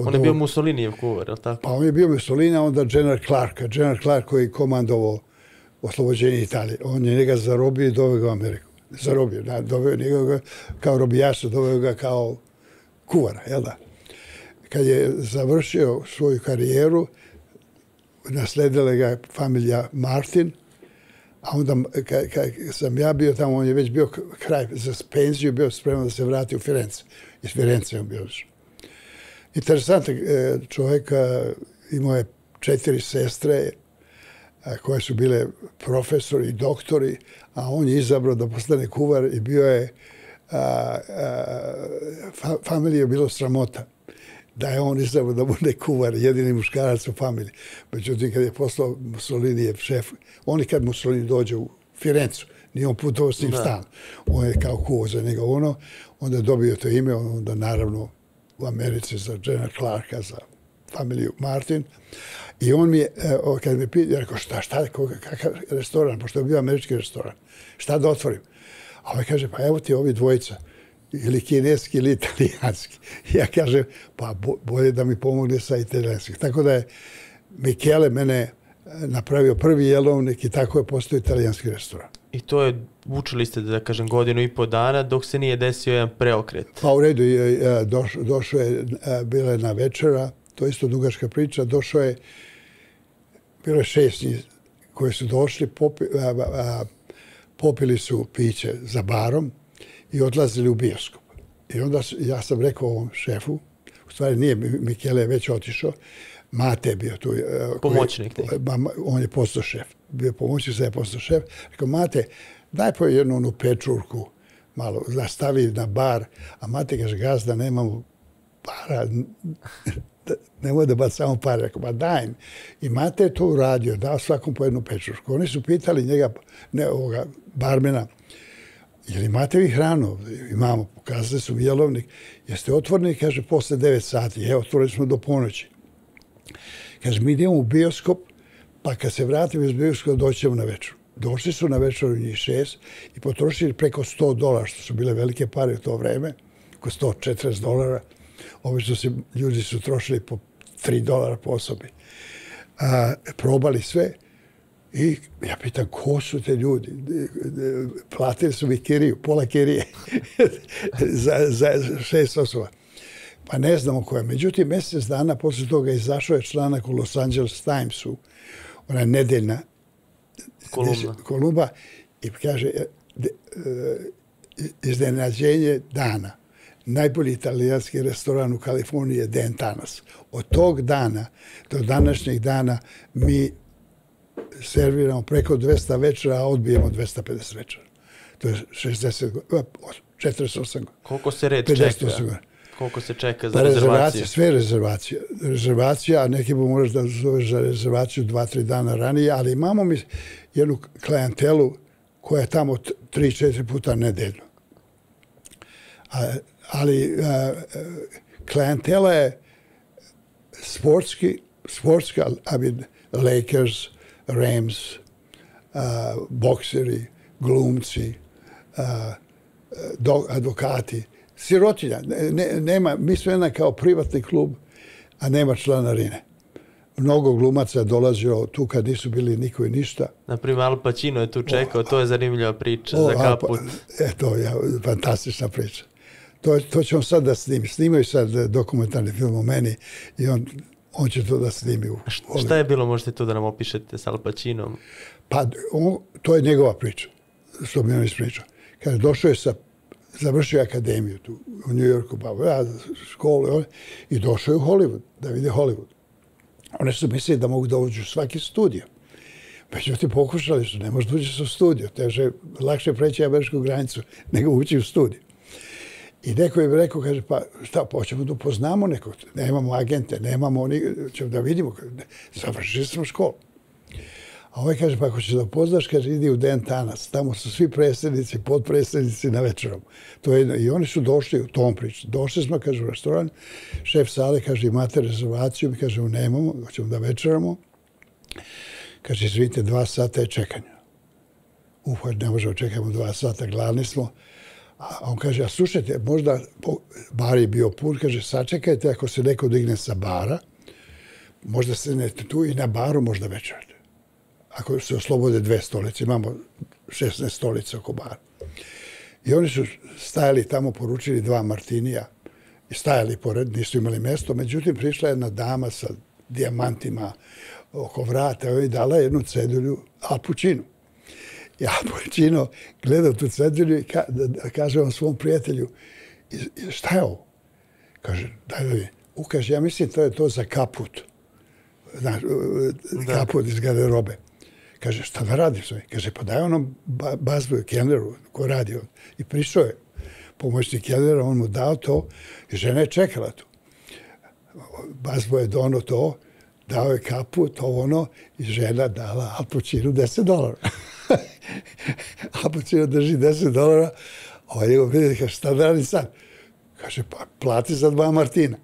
On je bio Mussolinijev kuvar, je li tako? Pa on je bio Mussolini, a onda General Clarka. General Clark koji je komandovao oslobođenje Italije. On je njega zarobio i doveo ga u Ameriku. Zarobio, doveo njega kao robijaša, doveo ga kao kuvara, jel da? Kad je završio svoju karijeru, nasledila ga familija Martin, a onda kad sam ja bio tamo, on je već bio kraj, za penziju bio spreman da se vrati u Firenze. Iz Firenze on bio još. Interesantan čovjek, imao je 4 sestre koje su bile profesori i doktori, a on je izabrao da postane kuvar i bio je, familiji je bilo sramota da je on izabrao da bude kuvar, jedini muškarac u familiji. Međutim, kad je poslao Mussolinijev šef, on i kad Mussolini dođe u Firencu, nije on putovao s njim stan, on je kao kuvar za njega ono, onda je dobio to ime, onda naravno u Americi za General Clarka, za familiju Martin. I on mi je, kad me pitao, ja rekao, šta, kakav restoran, pošto je bio američki restoran, šta da otvorim? A on kaže, pa evo ti ovi dvojica, ili kineski, ili italijanski. Ja kažem, pa bolje da mi pomogne sa italijanskih. Tako da je Michele mene napravio prvi jelovnik i tako je postao italijanski restoran. I to je, učili ste, da kažem, godinu i po dana dok se nije desio jedan preokret. Pa u redu, došao je, bila jedna večera, to je isto dugačka priča, došao je, bilo je 6 njih koji su došli, popili su piće za barom i odlazili u bioskop. I onda ja sam rekao ovom šefu, u stvari nije, Michele je već otišao, Mate je bio tu. Pomoćnik. On je postao šef. Bio pomoćnik, sad je postao šef. Rekao, Mate, daj po jednu onu pečurku, malo, da stavi na bar, a Mate kaže, gazda, nemamo para, nemoj da baci samo pare. Rekao, ba daj mi. I Mate je to uradio, dao svakom po jednu pečurku. Oni su pitali njega, ne ovoga, barmena, jer imate vi hranu? Imamo, pokazali su mi jelovnik. Jeste otvoreni, kaže, posle 9 sati. Evo, otvorili smo do ponoći. Kaže, mi idemo u bioskop, pa kad se vratimo iz bioskopa, doćemo na večeru. Došli su na večeru njih 6 i potrošili preko $100, što su bile velike pare u to vreme, oko $140. Obično ljudi su trošili po $3 po osobi. Probali sve. I ja pitam, ko su te ljudi? Platili su mi kiriju, pola kirije, za 6 osoba. Pa ne znamo koja. Međutim, mjesec dana poslije toga izašao je članak u Los Angeles Timesu, ona nedeljna kolumba, i kaže, iznenađenje dana. Najbolji italijanski restoran u Kaliforniji je Dan Tana. Od tog dana do današnjeg dana mi serviramo preko 200 večera, a odbijemo 250 večera. To je 48 godina. Koliko se red čeka? Koliko se čeka za rezervaciju? Sve rezervacije. Rezervacija, a neki bi moraš da zoveš za rezervaciju 2-3 dana ranije, ali imamo mi jednu klijentelu koja je tamo 3-4 puta nedeljno. Ali klijentela je sportska, Lakers, Rams, bokseri, glumci, advokati, sirotinja. Mi smo jedna kao privatni klub, a nema članarine. Mnogo glumaca dolazio tu kad nisu bili niko i ništa. Naprimjer, Al Pacino je tu čekao, to je zanimljiva priča za Kaput. To je fantastična priča. To će on sad da snimi. Snimaju sad dokumentarni film o meni i on će to da snimi. Šta je bilo, možete to da nam opišete s Al Pacinom? Pa, to je njegova priča, što mi on ispričao. Kada došao je sa, završio akademiju tu u New Yorku, školu, i došao je u Hollywood, da vide Hollywood. One su mislili da mogu da uđu u svaki studio. Međutim, pokušali su, ne možda uđe se u studio. Teže, lakše preći američku granicu nego ući u studio. I neko je rekao, kaže, pa šta, hoćemo da upoznamo nekog. Nemamo agente, nemamo, ćemo da vidimo. Završili smo školu. A ovaj kaže, pa ako ćeš da upoznaš, kaže, idi u Dan Tana. Tamo su svi predsjednici, podpredsjednici na večerom. I oni su došli u tom priču. Došli smo, kaže, u restoran. Šef sale, kaže, imate rezervaciju? Mi kažemo, nemamo, hoćemo da večeramo. Kaže, izvinite, 2 sata je čekanja. Ne možemo, čekamo 2 sata, gladni smo. A on kaže, a slušajte, možda bar je bio pun, kaže, sačekajte ako se neko digne sa bara, možda sednete tu i na baru možda večerate. Ako se oslobode 2 stolice, imamo 16 stolice oko bara. I oni su stajali tamo, poručili 2 martinija i stajali pored, nisu imali mjesto. Međutim, prišla jedna dama sa dijamantima oko vrata i dala jednu cedulju Al Pacinu. Ja Pacino gledao tu cedulju i kaže on svom prijatelju, šta je ovo? Kaže, daj da mi. Ukaže, ja mislim to je to za Kaput. Kaput iz garderobe. Kaže, šta da radiš? Kaže, pa daj onom bazboju, kelneru, ko radi on. I prišao je pomoćnik kelnera, on mu dao to i žena je čekala tu. Bazboj je donio to, dao je Kaput, ovo ono, i žena dala Al Pacinu $10. Al Pacino drži $10, a ovaj njegov vidi, kaže, šta da radim sad? Kaže, pa plati za 2 martina.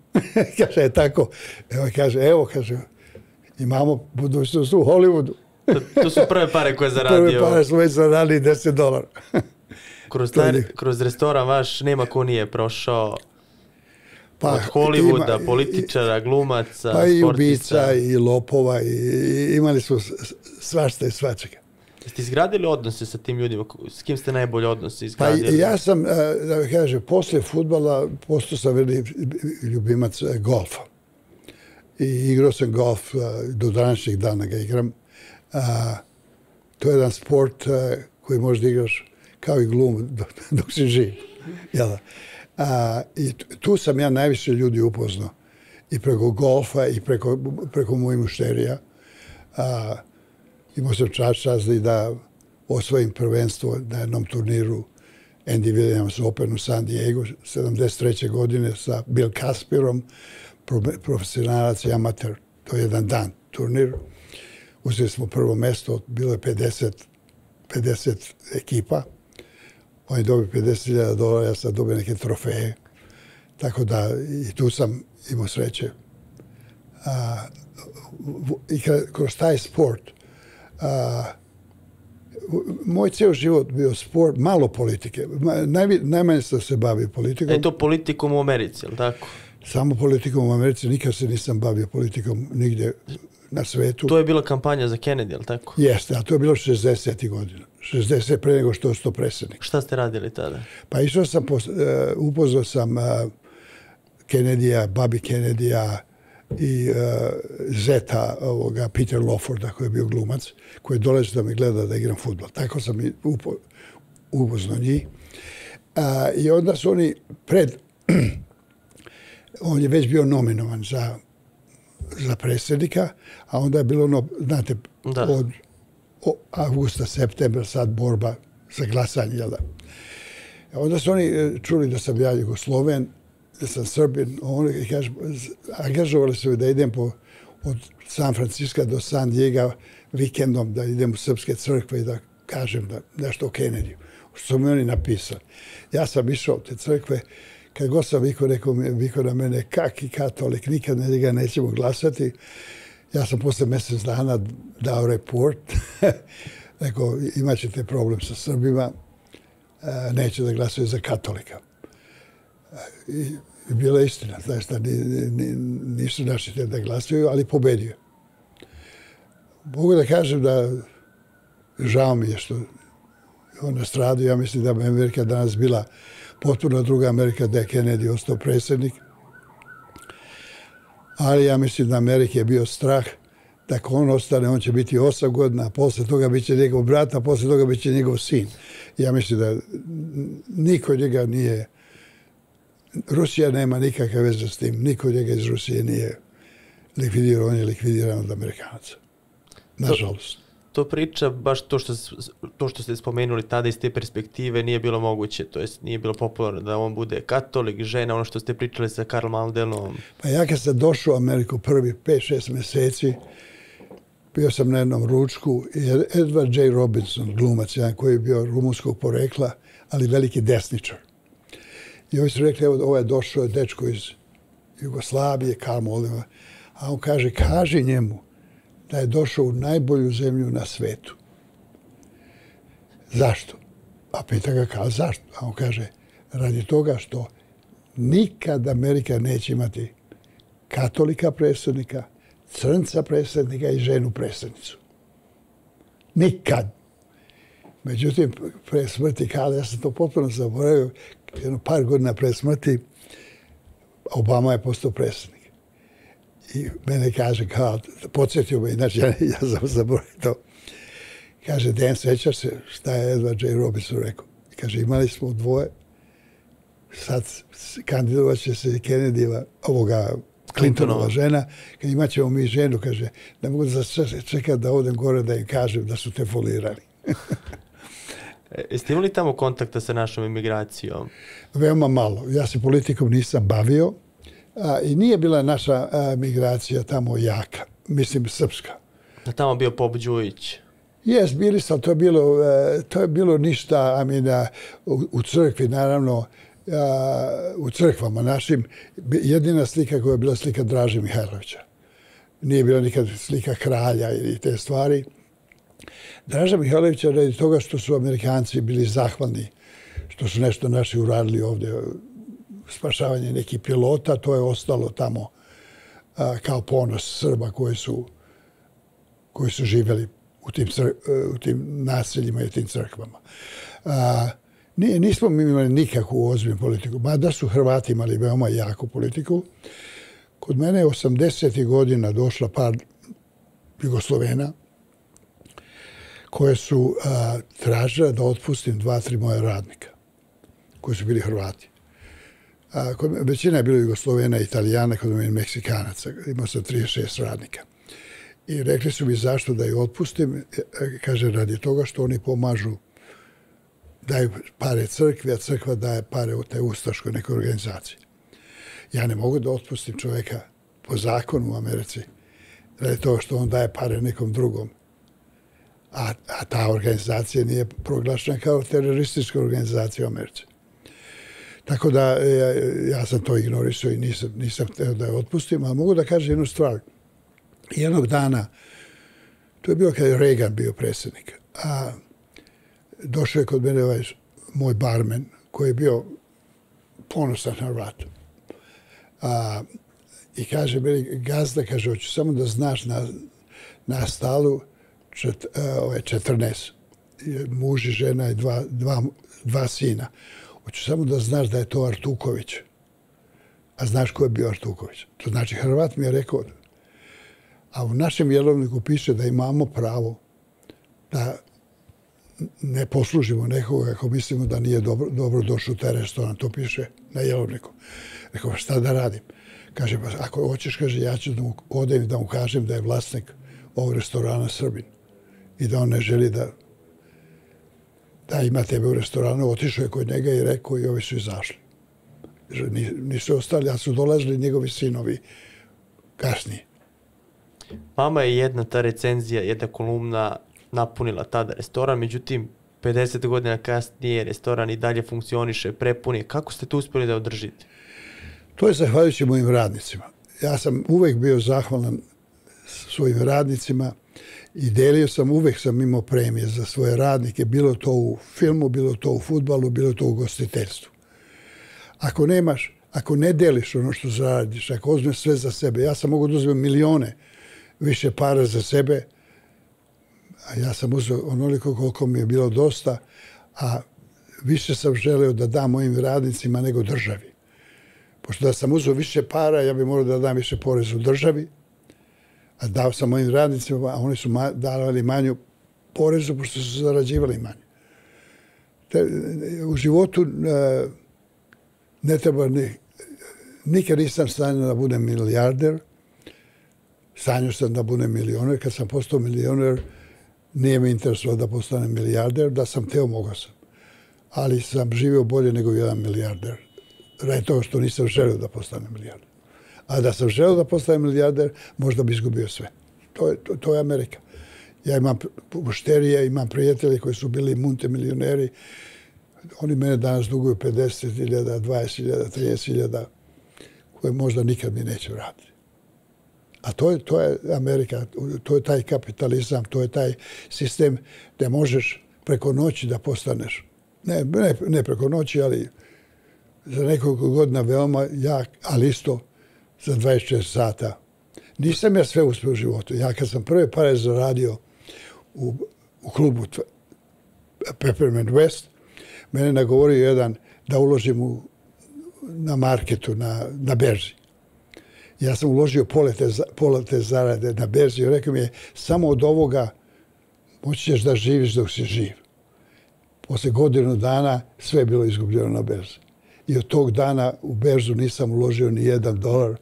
Kaže, je tako. Evo, kaže, imamo budućnost u Hollywoodu. To su prve pare koje je zaradio. Prve pare smo već zaradili $10. Kroz restoran vaš nema ko nije prošao od Hollywooda, političara, glumaca, sportista. Pa i ubica, i lopova, imali smo svašta i svačega. Ste izgradili odnose sa tim ljudima? S kim ste najbolje odnose izgradili? Ja sam, da bih kažem, poslije futbala postao sam ljubimac golfa. I igrao sam golf, do današnjeg dana ga igram. To je jedan sport koji možda igraš kao i glum dok si živ. I tu sam ja najviše ljudi upoznao. I preko golfa i preko mojih mušterija. Imao sam čast da osvojim prvenstvo na jednom turniru NBC u San Diego 1973. godine sa Bill Kaspirom, profesionalac i amater. To je jedan dan turnir. Uzeli smo prvo mesto, bilo je 50 ekipa. Oni dobili $50.000, ja sam dobio neke trofeje. Tako da i tu sam imao sreće. I kroz taj sport, moj cijel život bio sport, malo politike. Najmanje sam se bavio politikom. Je to politikom u Americi, ili tako? Samo politikom u Americi, nikad se nisam bavio politikom nigdje na svetu. To je bila kampanja za Kennedy, ili tako? Jeste, a to je bilo 60. godina. 60 pre nego što je to predsjednik. Šta ste radili tada? Pa išao sam, upoznao sam Kennedyja, Bobby Kennedyja, i zeta Peter Lawforda, koji je bio glumac, koji je dolazio da me gleda da igram futbol. Tako sam i upoznao njih. I onda su oni on je već bio nominovan za predsjednika, a onda je bilo ono, znate, od avgusta, septembra, sad borba za glasanje, jel da? Onda su oni čuli da sam ja Jugosloven, da sam Srbin, angažovali su da idem od San Francisco do San Diego vikendom, da idem u srpske crkve i da kažem nešto o Kennedyju, što su mi oni napisali. Ja sam išao u te crkve, kad god sam vikao na mene, kaki katolik, nikad na njega nećemo glasati. Ja sam posle mjesec dana dao report rekao, imat ćete problem sa Srbima, neće da glasuje za katolika. I bila je istina, znaš šta, nisu naši te da glasuju, ali pobedio. Mogu da kažem da žao mi je što on nastradio, ja mislim da bi Amerika danas bila potpuno druga Amerika da je Kennedy ostao predsjednik. Ali ja mislim da Amerike je bio strah da ako on ostane, on će biti 8 godina, a posle toga biće njegov brat, a posle toga biće njegov sin. Ja mislim da niko njega nije... Rusija nema nikakve veze s tim. Niko njega iz Rusije nije likvidirao, on je likvidiran od Amerikanaca. Nažalost. To priča, baš to što ste spomenuli tada iz te perspektive nije bilo moguće, to jest nije bilo popularno da on bude katolik, žena, ono što ste pričali sa Karlom Aldenom. Pa ja kad sam došao u Ameriku prvi 5-6 meseci, bio sam na jednom ručku i Edward J. Robinson, glumac jedan koji je bio rumunskog porekla, ali veliki desničar. I ovi su rekli, evo ovaj je došao, dečko iz Jugoslavije, Karl Alden, a on kaže, kaži njemu da je došao u najbolju zemlju na svetu. Zašto? A pita ga kao zašto? A on kaže, radi toga što nikad Amerika neće imati katolika predsjednika, crnca predsjednika i ženu predsjednicu. Nikad. Međutim, pre smrti Karla, ja sam to potpuno zaboravio, jedno par godina pre smrti, Obama je postao predsjednik. I mene kaže, kao, podsjetio me, inače ja sam zaboravio to. Kaže, Dan, sjećaš se šta je Edward J. Robinson rekao? Kaže, imali smo dvoje, sad kandidovat će se Kennedyva, ovoga Clintonova žena, kad imat ćemo mi ženu, kaže, ne mogu da čekati da odem gore da im kažem da su te folirali. Jeste imali tamo kontakta sa našom imigracijom? Veoma malo. Ja se politikom nisam bavio. I nije bila naša migracija tamo jaka, mislim srpska. A tamo bio Pop Đujić? Jes, bili sam, to je bilo ništa, Amina, u crkvi, naravno, u crkvama našim. Jedina slika koja je bila slika Draže Mihajlovića. Nije bila nikad slika kralja ili te stvari. Draža Mihajlovića radi toga što su Amerikanci bili zahvalni, što su nešto naši uradili ovdje, spašavanje nekih pilota, to je ostalo tamo kao ponos Srba koji su živjeli u tim naseljima i tim crkvama. Nismo imali nikakvu ozbiljnu politiku, mada su Hrvati imali veoma jaku politiku. Kod mene je 80. godina došla par Jugoslovena koje su tražile da otpustim 2-3 moja radnika koji su bili Hrvati. Većina je bilo Jugoslovena, Italijana, kod mene Meksikanaca. Imao sam 36 radnika. I rekli su mi zašto da ju otpustim. Kaže, radi toga što oni pomažu, daju pare crkvi, a crkva daje pare u te ustaškoj nekoj organizaciji. Ja ne mogu da otpustim čovjeka po zakonu u Americi radi toga što on daje pare nekom drugom. A ta organizacija nije proglašena kao teroristička organizacija u Americi. Tako da ja sam to ignorisao i nisam htio da je otpustim, ali mogu da kažem jednu stvar. Jednog dana, to je bio kad je Reagan bio predsjednik, a došao je kod mene ovaj moj barmen koji je bio ponosan Hrvat. I kaže meni, gazda, kaže, hoću samo da znaš na stalu 14. Muž i žena i dva sina. Hoću samo da znaš da je to Artuković. A znaš ko je bio Artuković? To znači Hrvat mi je rekao. A u našem jelovniku piše da imamo pravo da ne poslužimo nekoga ako mislimo da nije dobro došao u taj restoran. To piše na jelovniku. Rekao, šta da radim? Kaže, pa ako hoćeš, kaže, ja ću da mu odem i da mu kažem da je vlasnik ovog restorana Srbin i da on ne želi da ima tebe u restoranu, otišao je kod njega i rekao i ovi su izašli. Nisu ostali, a su dolazili njegovi sinovi kasnije. Mama je jedna ta recenzija, jedna kolumna napunila tada restoran, međutim 50 godina kasnije restoran i dalje funkcioniše, prepuni. Kako ste to uspjeli da održite? To je zahvaljujući mojim radnicima. Ja sam uvek bio zahvalan svojim radnicima I delio sam, uvek sam imao premije za svoje radnike, bilo to u filmu, bilo to u fudbalu, bilo to u gostiteljstvu. Ako ne deliš ono što zaradiš, ako uzmeš sve za sebe, ja sam mogao da uzmem milione više para za sebe, a ja sam uzeo onoliko koliko mi je bilo dosta, a više sam želeo da dam mojim radnicima nego državi. Pošto da sam uzeo više para, ja bi morao da dam više porez u državi, a dao sam mojim radnicima, a oni su davali manju porezu, pošto su zarađivali manje. U životu ne treba, nikad nisam sanjao da budem milijarder, sanjao sam da budem milioner. Kad sam postao milioner, nije me interesovalo da postanem milijarder, da sam teo mogao sam. Ali sam živio bolje nego jedan milijarder. Radi toga što nisam želeo da postanem milijarder. A da sam želeo da postanem milijarder, možda bi izgubio sve. To je Amerika. Ja imam pošterije, imam prijatelje koji su bili multimilioneri. Oni mene danas duguju 50.000, 20.000, 30.000, koje možda nikad mi neće vratiti. A to je Amerika, to je taj kapitalizam, to je taj sistem gdje možeš preko noći da postaneš. Ne preko noći, ali za nekoliko godina veoma jak, ali isto za 24 sata. Nisam ja sve uspio u životu. Ja kad sam prve pare zaradio u klubu Peppermint West, mene nagovorio jedan da uložim na marketu, na berzi. Ja sam uložio pola te zarade na berzi i rekao mi je samo od ovoga moći ćeš da živiš dok si živ. Posle godinu dana sve je bilo izgubljeno na berzi. I od tog dana u berzu nisam uložio ni $1.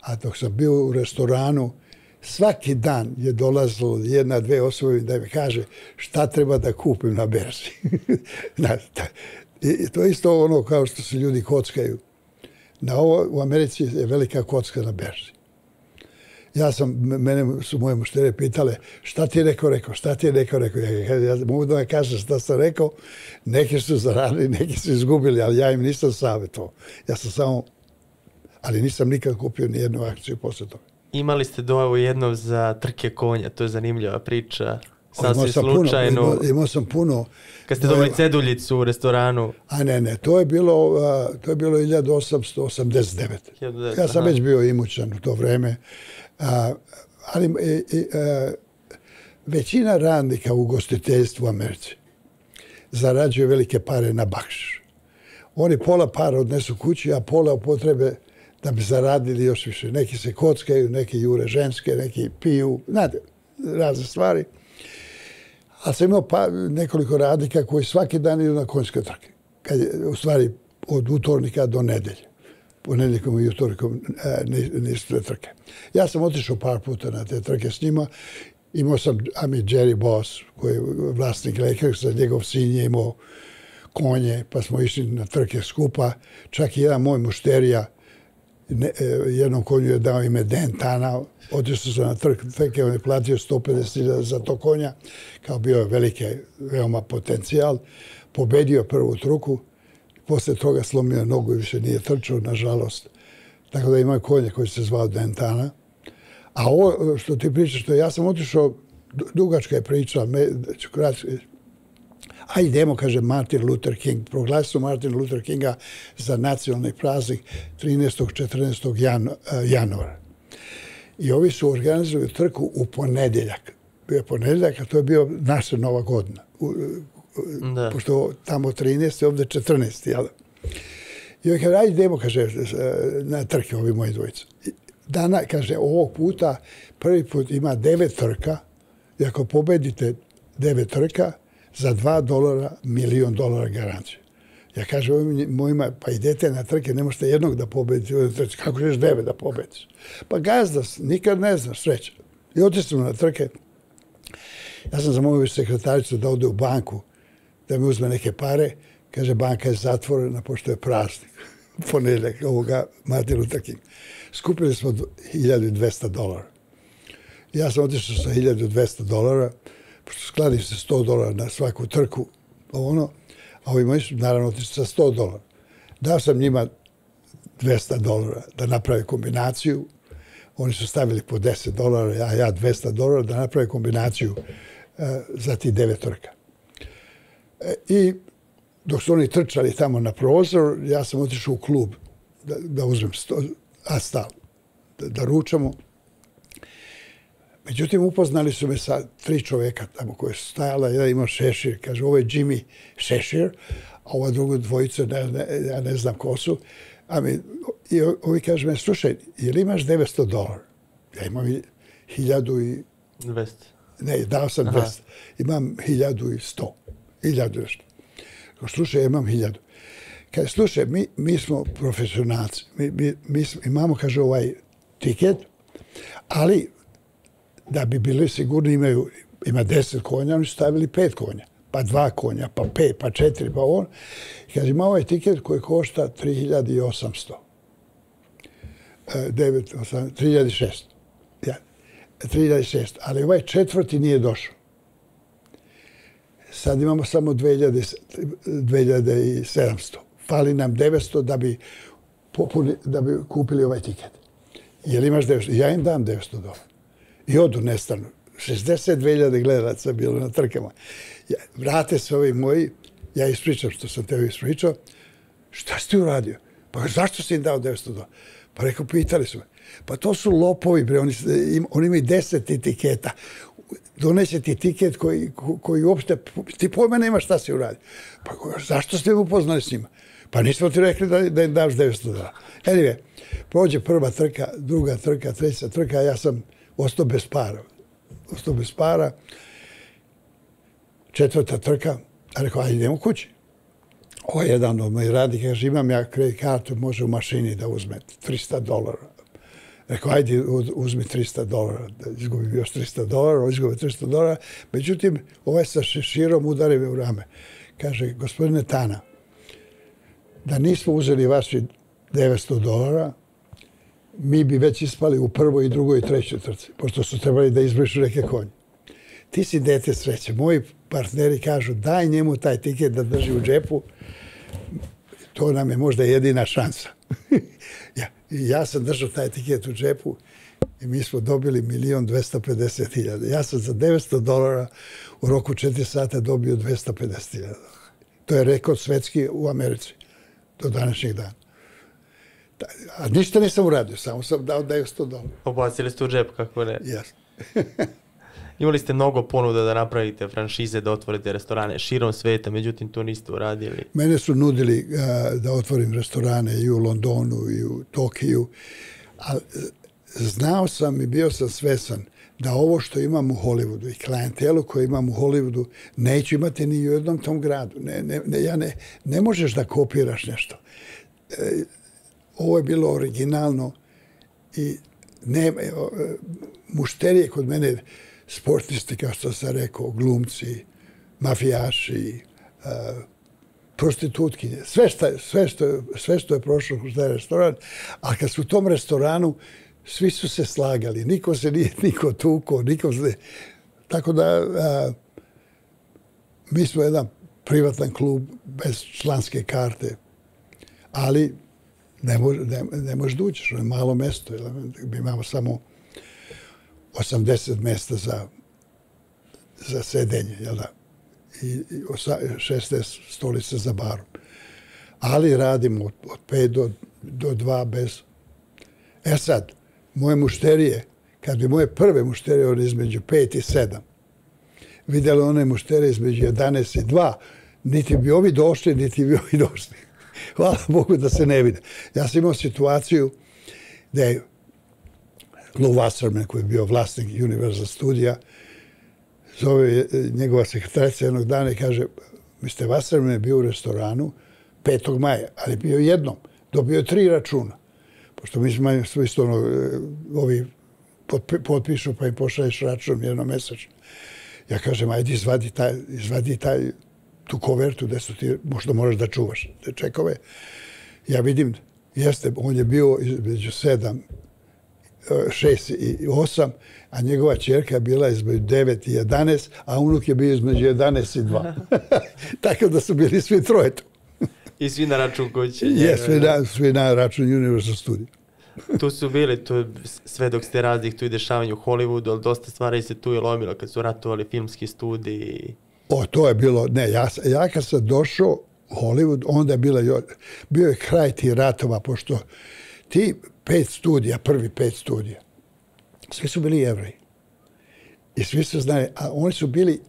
A dok sam bio u restoranu, svaki dan je dolazilo jedna, dve osobe da mi kaže šta treba da kupim na berzi. I to je isto ono kao što se ljudi kockaju. U Americi je velika kocka na berzi. Mene su moje mušterije pitale šta ti je neko rekao, šta ti je neko rekao. Ja mogu da vam kažem šta sam rekao. Neki su zaradili, neki su izgubili, ali ja im nisam savjetovao. Ja sam samo, ali nisam nikad kupio ni jednu akciju poslije toga. Imali ste dojavu jednom za trke konja, to je zanimljiva priča. Sasvim slučajno. Imao sam puno. Kad ste dobili ceduljicu u restoranu. A ne, to je bilo 1889. Ja sam već bio imućan u to vreme. Ali većina radnika u gostiteljstvu u Americi zarađuje velike pare na bakšiš. Oni pola para odnesu kući, a pola upotrebe da bi zaradili još više. Neki se kockaju, neki jure ženske, neki piju, znate, razne stvari. Ali sam imao nekoliko radnika koji svaki dan idu na konjske trke. U stvari, od utornika do nedelje. Ponedjeljkom i utornikom nisu trke. Ja sam otišao par puta na te trke s njima. Imao sam, Jerry Boss, koji je vlasnik Lakersa, njegov sin je imao konje, pa smo išli na trke skupa. Čak i jedan moj mušterija, jednom konju je dao ime Dan Tana, otišao sam na trke, on je platio 150.000 za to konja, kao bio je veliki, veoma potencijal, pobedio prvu trku, posle toga slomio nogu i više nije trčao, nažalost. Tako da imam konja koji se zvao Dan Tana. A ovo što ti pričaš, ja sam otišao, dugačka je priča, a idemo, kaže Martin Luther King. Proglasio Martin Luther Kinga za nacionalni praznik 13. 14. januara. I ovi su organizovali trku u ponedjeljak. Bio je ponedjeljak, a to je bio naša Nova godina. Pošto tamo 13. ovdje 14. I ovi kaže, idemo, kaže, na trke ovi moji dvojica. Dana, kaže, ovog puta, prvi put ima 9 trka. I ako pobedite 9 trka, za $2, $1.000.000 garancije. Ja kažem ovim mojima, pa idete na trke, ne možete jednog da pobediš, kako ćeš 9 da pobediš? Pa gazda, nikad ne znaš, sreća. I otišli na trke. Ja sam zamolio sekretaricu da ode u banku, da mi uzme neke pare. Kaže, banka je zatvorena, pošto je praznik. Ponedjeljak ovoga Martin Luther King. Skupili smo $1.200. Ja sam otišao sa $1.200, pošto skladim se $100 na svaku trku, a ovi moji su naravno otišli sa $100. Dao sam njima $200 da naprave kombinaciju. Oni su stavili po $10, a ja $200 da naprave kombinaciju za ti 9 trka. I dok su oni trčali tamo na prozor, ja sam otišao u klub da uzmem astal, da ručamo. Međutim, upoznali su me sa 3 čoveka tamo koje su stajala. Jedan imao šešir, kaže, ovo je Jimmy Šešir, a ova druga dvojica, ja ne znam ko su. I ovi kaže me, slušaj, ili imaš $900? Ja imam 1200. Ne, dao sam 200. Imam 1100. 1200. Slušaj, imam 1000. Kaže, slušaj, mi smo profesionalci. Mi imamo, kaže, ovaj tiket, ali da bi bili sigurni, ima 10 konja, oni su stavili 5 konja, pa 2 konja, pa 5, pa 4, pa on. Kaže, ima ovaj tiket koji košta 3800. 3600. 3600, ali ovaj četvrti nije došao. Sad imamo samo 2700. Fali nam 900 da bi kupili ovaj tiket. Jel imaš 900? Ja im dam $900. I odu nestanu. 62.000 gledalaca bilo na trkama. Vrate se ovi moji, ja ispričam što sam tebe ispričao. Šta si ti uradio? Pa zašto si im dao $900? Pa rekao, pitali su me. Pa to su lopovi, bre, oni imaju 10 etiketa. Doneće ti tiket koji uopšte, ti pojma nema šta si uradio. Pa zašto ste upoznali s njima? Pa nismo ti rekli da im daš $900. Anyway, prođe prva trka, druga trka, treća trka, ja sam ostao bez para. Četvrta trka, ja rekao, ajde idemo kući. Ovo je jedan od mojih radnika, kaže, imam ja kredit kartu, može u mašini da uzme $300. Rekao, ajde, uzmi $300, da izgubim još $300, izgubim $300. Međutim, ovaj sa šeširom udari me u rame. Kaže, gospodine Tana, da nismo uzeli vaši $900, mi bi već ispali u prvoj, drugoj i trećoj trci, pošto su trebali da izbrišu neke konje. Ti si dete sreće. Moji partneri kažu, daj njemu taj tiket da drži u džepu, to nam je možda jedina šansa. Ja sam držao taj tiket u džepu i mi smo dobili $1.250.000. Ja sam za $900 u roku 4 sata dobio $250.000. To je rekord svetski u Americi do današnjeg dana. A ništa nisam uradio, samo sam dao $900. Obacili ste u džep, kako ne? Jasno. Imali ste mnogo ponuda da napravite franšize, da otvorite restorane širom sveta, međutim to niste uradili. Mene su nudili da otvorim restorane i u Londonu i u Tokiju, ali znao sam i bio sam svesan da ovo što imam u Hollywoodu i klijentelu koje imam u Hollywoodu neću imati ni u jednom tom gradu. Ne možeš da kopiraš nešto. Ovo je bilo originalno i mušterije kod mene, sportisti, kao što sam rekao, glumci, mafijaši, prostitutkinje, sve što je prošlo kroz taj restoran, ali kad su u tom restoranu, svi su se slagali, niko se nije tukao, tako da mi smo jedan privatan klub bez članske karte, ali ne možeš da uđeš, je malo mesto, mi imamo samo 80 mjesta za sedenje, i 16 stolica za barom. Ali radimo od 5 do 2 bez... E sad, moje mušterije, kad bi moje prve mušterije, one između 5 i 7, vidjeli one mušterije između 11 i 2, niti bi ovi došli, Hvala Bogu da se ne vide. Ja sam imao situaciju da je Lou Wasserman, koji je bio vlasnik Universal Studija, zove njegova sekretarica jednog dana i kaže, Mr. Wasserman je bio u restoranu 5. maja, ali bio jednom. Dobio je 3 računa. Pošto mi smo isto ovi potpišu pa im pošalješ račun jednomesečno. Ja kažem, ajde izvadi tu kovertu gde su ti, možda moraš da čuvaš te čekove. Ja vidim, jeste, on je bio između 6 i 8, a njegova čerka je bila između 9 i 11, a unuk je bio između 11 i 2. Tako da su bili svi troje tu. I svi na račun koji će... Je, svi na račun Universal Studio. Tu su bili, tu sve dok ste raznih tu i dešavanje u Hollywoodu, ali dosta stvari se tu je lomilo kad su ratovali filmski studiji. O, to je bilo, ne, ja kad sam došao u Hollywood, onda je bio je kraj tih ratova, pošto ti prvi pet studija, svi su bili Jevreji. I svi su znali, a oni su bili,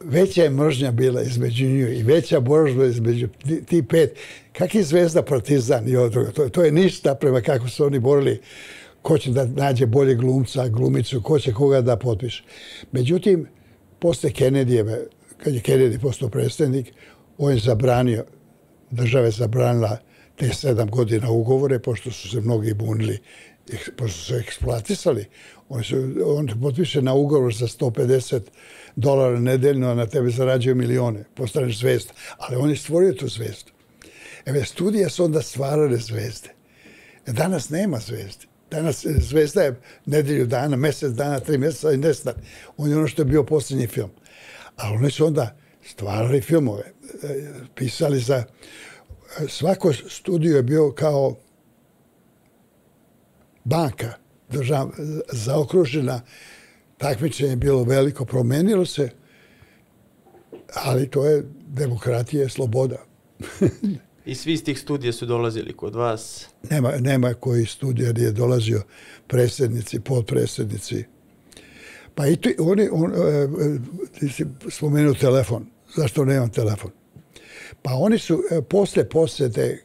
veća je mržnja bila između njih i veća boržba između ti pet. Kak je Zvezda, Partizan i ovo drugo, to je ništa prema kako su oni borili, ko će da nađe bolje glumca, glumicu, ko će koga da potpiše. Međutim, posle Kennedyjeve, kad je Kennedy postao predsjednik, on je zabranio, država je zabranila te 7 godina ugovore, pošto su se mnogi bunili, pošto su se eksploatisali. On potpiše na ugovor za $150 nedeljno, a na tebe zarađuje milione, postaneš zvezda. Ali on je stvorio tu zvezdu. Studije su onda stvarale zvezde. Danas nema zvezde. Danas zvezda je nedelju dana, mjesec dana, 3 mjeseca i nestane. On je ono što je bio posljednji film. Ali oni su onda stvarali filmove, pisali za... Svako studio je bio kao banka, država zaokružena, takmičenje je bilo veliko, promenilo se, ali to je demokratija, sloboda. I svi iz tih studija su dolazili kod vas? Nema koji studija nije dolazio, predsjednici, podpredsjednici. Pa i ti si spomenuo telefon, zašto nemam telefon? Pa oni su posle posjete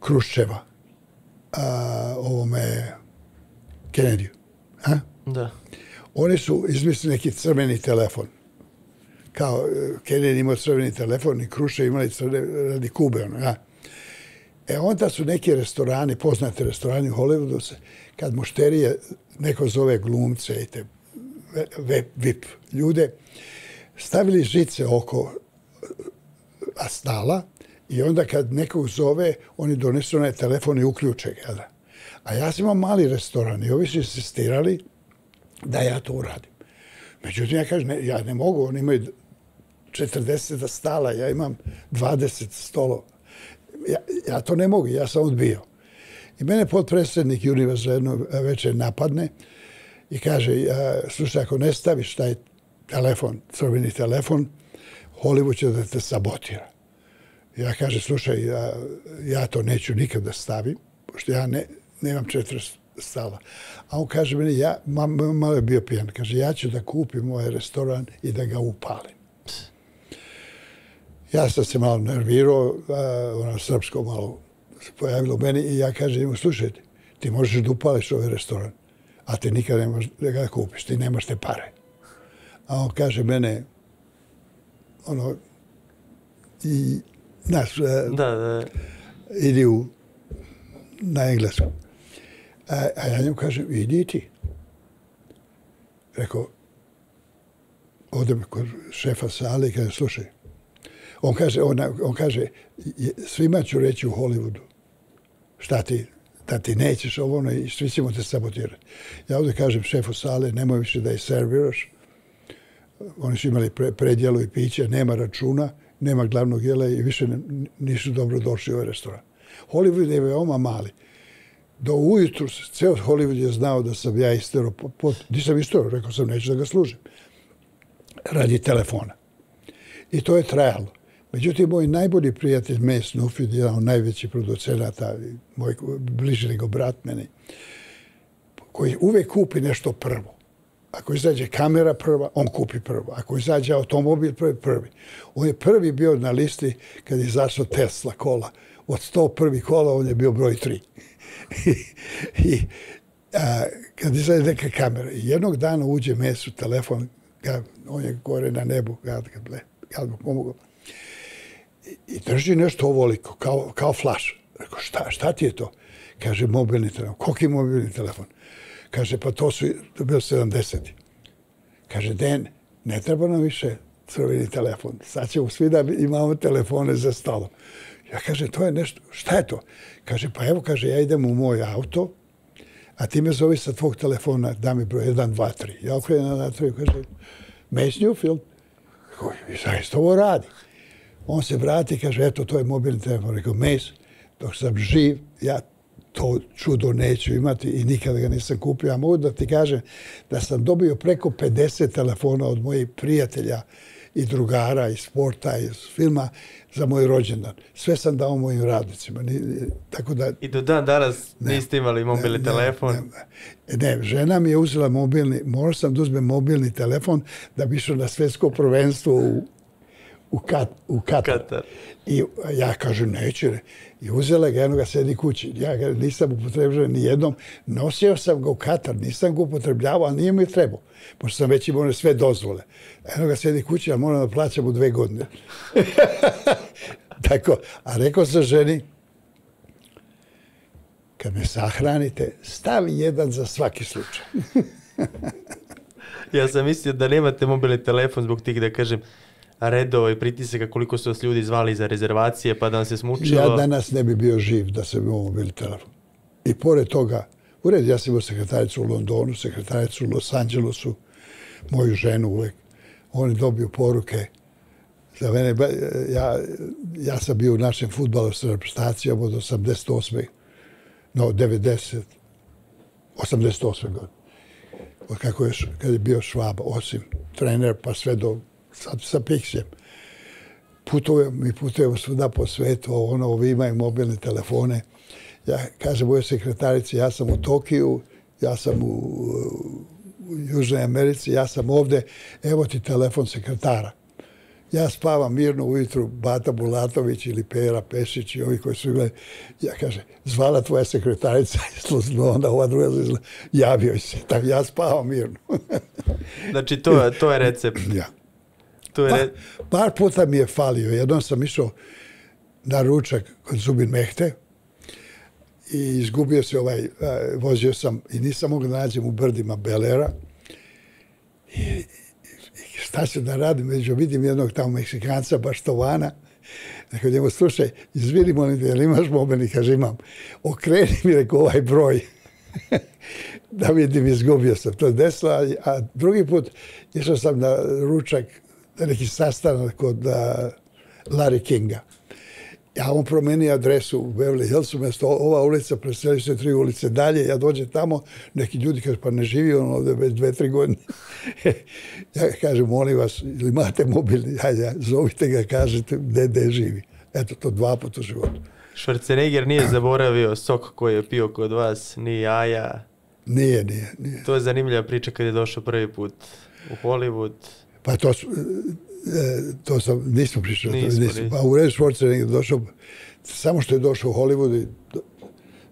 Kruščeva ovome Kennedyju. Da. Oni su izmislili neki crveni telefon. Kao Kennedy imao crveni telefon i Kruščev imali crveni radi Kube. Onda su neki restorani, poznati restorani u Hollywoodu, kad mušterije neko zove glumce i te VIP ljude, stavili žice oko stala i onda kad nekog zove, oni donesu onaj telefon i uključe ga. A ja sam imao mali restoran i ovi su insistirali da ja to uradim. Međutim, ja kažem, ja ne mogu, oni imaju 40 stala, ja imam 20 stolova. Ja to ne mogu, ja sam odbio. I mene potpredsjednik Universal jedno večer napadne i kaže, slušaj, ako ne staviš taj telefon, crveni telefon, Hollywood će da te sabotira. Ja kažem, slušaj, ja to neću nikad da stavim, pošto ja nemam 4 stala. A on kaže meni, malo je bio pijan, kaže, ja ću da kupim ovaj restoran i da ga upalim. Ja sam se malo nervirao, ono srpsko malo se pojavilo u meni i ja kažem, slušaj, ti možeš da upališ ovaj restoran, a ti nikad ne možeš da ga kupiš, ti nemaš te pare. A on kaže mene, ono, i naš, idi na engleskom. A ja njemu kažem, idi ti. Rekao, odem kod šefa sale i kažem, slušaj. On kaže, svima ću reći u Hollywoodu, šta ti, da ti nećeš ovo, ono, i svi ćemo te sabotirati. Ja ovdje kažem šefu sale, nemoj više da ih serviraš. Oni su imali predjelo i piće, nema računa, nema glavnog jela i više nisu dobro došli u ovaj restoran. Hollywood je veoma mali. Do ujutru, ceo Hollywood je znao da sam ja istero, nisam istero, rekao sam neću da ga služim, radi telefona. I to je trajalo. Međutim, moj najbolji prijatelj, Mate, jedan od najvećih producenata, moj bliži nego brat meni, koji uvek kupi nešto prvo. Ako izađe kamera prva, on kupi prvo. Ako izađe automobil prvi. On je prvi bio na listi kad je izašao Tesla kola. Od 101 kola on je bio broj 3. I kad izađe neka kamera, jednog dana uđe Mesu telefon, on je gore na nebu, kad mu pomogao. I drži nešto ovoliko, kao flaš. Rekao, šta ti je to? Kaže, mobilni telefon. Koliki mobilni telefon? Kaže, pa to su, to je bilo 70. Kaže, Dan, ne treba nam više crveni telefon. Sad ćemo svi da imamo telefone za stalom. Ja kažem, to je nešto, šta je to? Kaže, pa evo, kaže, ja idem u moj auto, a ti me zovi sa tvog telefona, da mi broj 1, 2, 3. Ja okrenem 1, 2, 3 i kažem, Mate Newfield. I zaista ovo radi. On se vrati i kaže, eto, to je mobilni telefon. Rekao, Mate, dok sam živ, ja to čudo neću imati i nikada ga nisam kupio. A mogu da ti kažem da sam dobio preko 50 telefona od mojih prijatelja i drugara, i sporta, i filma za moj rođendan. Sve sam dao mojim radnicima. Tako da, i do dan danas niste imali mobilni telefon? Ne, žena mi je uzela mobilni, morao sam da uzmem mobilni telefon da bi išao na svjetsko prvenstvo u Katar. I ja kažem, neću. I uzela ga, jedno ga sedi kući. Ja ga nisam upotrebljavao ni jednom. Nosio sam ga u Katar, nisam ga upotrebljavao, a nije mi trebao. Pošto sam već imao sve dozvole. Jedno ga sedi kući, ali moram da plaćam u 2 godine. Tako, a rekao sam ženi, kad me sahranite, stavi jedan za svaki slučaj. Ja sam mislio da nemate mobilni telefon zbog tih, da kažem, redova i pritisaka koliko su vas ljudi zvali za rezervacije, pa da vam se smučilo. Ja danas ne bi bio živ da sam imao mobilni telefon. I pored toga, u redu, ja sam imao sekretaricu u Londonu, sekretaricu u Los Angelesu, moju ženu uvek. Oni dobiju poruke za mene. Ja sam bio u našem fudbalu s reprezentacijom od 88. No, 90. 88. godine. Od kako je, kad je bio Švaba, osim trener, pa sve do sad sa Piksijem. Mi putujemo svuda po svetu, ovi imaju mobilne telefone. Ja kažem mojoj sekretarici, ja sam u Tokiju, ja sam u Južnoj Americi, ja sam ovde, evo ti telefon sekretara. Ja spavam mirno ujutru, Bata Bulatović ili Pera Pešić i ovi koji su gledali. Ja kažem, zvala tvoja sekretarica, onda ova druga zlozna, javio se. Ja spavam mirno. Znači, to je recept. Ja. Par puta mi je falio. Jednom sam išao na ručak kod Zubin Mehte i izgubio se vozio sam i nisam mogao da nađem u brdima Belera. I šta ću da radim? Među vidim jednog tamo Meksikanca, Baštovana. Dakle, njemu, slušaj, izvini molim te, jel imaš mobilni? Kaže, imam. Okreni mi, rekao, ovaj broj. Da vidim, izgubio sam. To je desilo. A drugi put išao sam na ručak, neki sastanak kod Larry Kinga. Ja on promenio adresu u Beverly Hillsu, mjesto ova ulica, preselio se 3 ulice dalje, ja dođem tamo, neki ljudi kaže, pa ne živi on ovdje već 2-3 godine. Ja kažem, molim vas, ili imate mobilni, ajde, zovite ga, kažete gdje živi. Eto, to 2 puta u životu. Schwarzenegger nije zaboravio sok koji je pio kod vas, ni jaja. Nije. To je zanimljiva priča kad je došao prvi put u Hollywood. Pa to sam, nismo pričali. Pa u redu, Schwarzenegger došao, samo što je došao u Hollywoodu,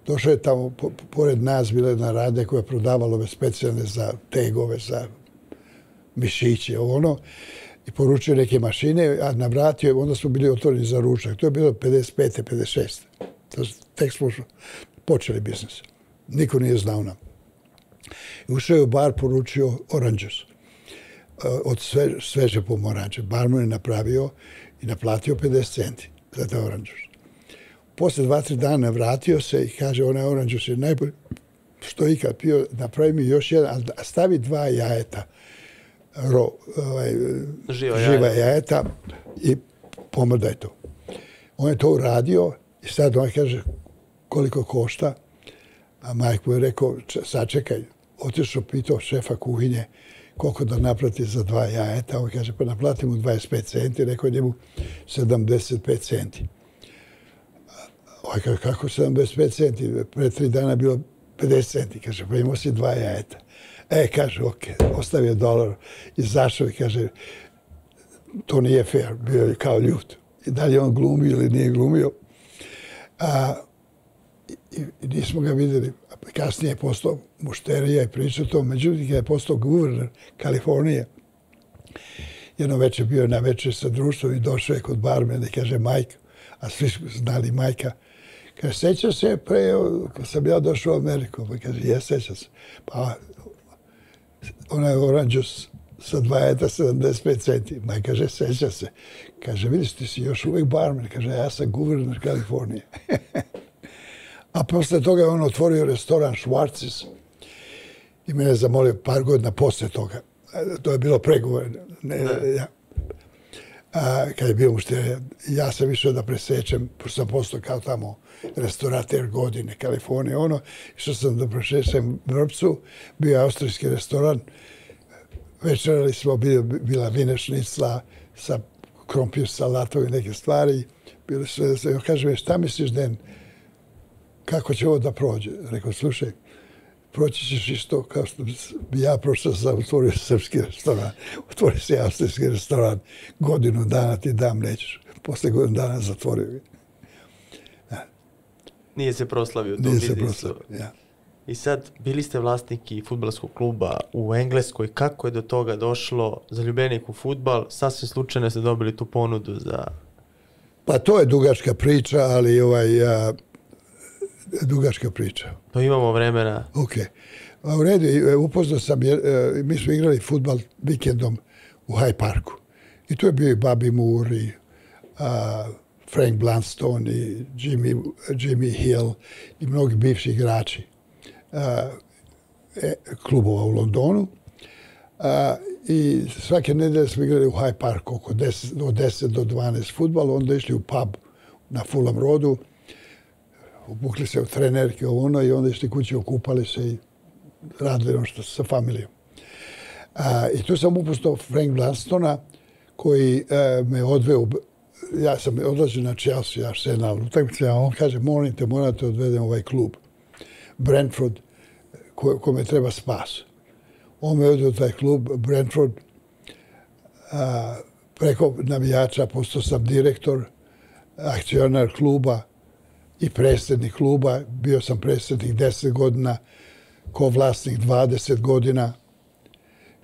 došao je tamo, pored nas bila jedna radnja koja je prodavala ove specijalne za tegove, za mišiće, i poručio neke mašine, a navratio je, onda smo bili otvoreni za ručak. To je bilo 55. 56. Tek smo počeli biznis. Niko nije znao nam. Ušao je u bar, poručio oranđes od sveže pomoranče. Barman je napravio i naplatio 50 centi za taj oranđus. Posle 2-3 dana vratio se i kaže, onaj oranđus je najbolji što ikad pio, napravi mi još jedan, a stavi 2 jajeta, živa jajeta i pomrdaj to. On je to uradio i sad on kaže, koliko košta? A Majko je rekao, sačekaj, otišao, pitao šefa kuhinje, koliko da naplati za 2 jajeta. On kaže, pa naplati mu 25 centi, rekao je njemu 75 centi. On kaže, kako 75 centi? Pre 3 dana bilo 50 centi. Kaže, pa imao si 2 jajeta. Kaže, okej, ostavio dolar, izašao i kaže, to nije fair, bio je kao ljut. I dalje on glumio ili nije glumio. I nismo ga vidjeli. Kasnije je postao mušterija i pričao to. Međutim, kada je postao guverner Kalifornije, jedno večer bio na večer sa društvom i došao je kod barmena i kaže, Majka, a svi znali Majka, kaže, seća se pre, kad sam ja došao u Ameriku, pa kaže, ja seća se. Pa onaj oranđus sa 2 jajeta 75 centi. Majka kaže, seća se. Kaže, vidiš, ti si još uvijek barmen. Kaže, ja sam guverner Kalifornije. A posle toga je on otvorio restoran Švarcis i mene zamolio par godina posle toga. To je bilo pregovor. kada je bio mušter, ja sam išao da presečem, pošto sam postao kao tamo restaurater godine, Kalifornije, ono, išao sam da presečem vrpcu, bio je austrijski restoran, večerali smo, bila vinešnicla sa krompir, salatom i neke stvari, bilo sve, kaže, šta misliš, Den, kako će ovo da prođe? Rekao, slušaj, proći ćeš isto kao što ja prošao sam, otvorio srpski restoran, otvorio se austrijski restoran, godinu dana ti dam nećeš, posle godinu dana zatvorio ga. Ja. Nije se proslavio. Nije se proslavio, ja. I sad, bili ste vlasniki fudbalskog kluba u Engleskoj, kako je do toga došlo, zaljubljenik u fudbal, sasvim slučajno ste dobili tu ponudu za... Pa to je dugačka priča, ali dugačka priča. Pa imamo vremena. Ok. U redu, upoznao sam, mi smo igrali fudbal vikendom u High Parku. I tu je bio i Bobby Moore, i Frank Blunstone, i Jimmy Hill, i mnogi bivši igrači klubova u Londonu. I svake nedelje smo igrali u High Parku, oko 10 do 12 fudbala, onda išli u pub na Fulham Roadu, obukli se u trenerke, ono, i onda išli kući, okupali se i radili ono što sa familijom. I tu sam upoznao Frank Blunstona, koji me odveo, ja sam odlazio na Chelsea, Arsenal, utakmice, a on kaže, molim te, morate odvedem ovaj klub, Brentford, kome treba spas. On me odveo taj klub, Brentford, preko navijača, postao sam direktor, akcionar kluba, i predsjednik kluba, bio sam predsjednik 10 godina, ko vlasnik 20 godina.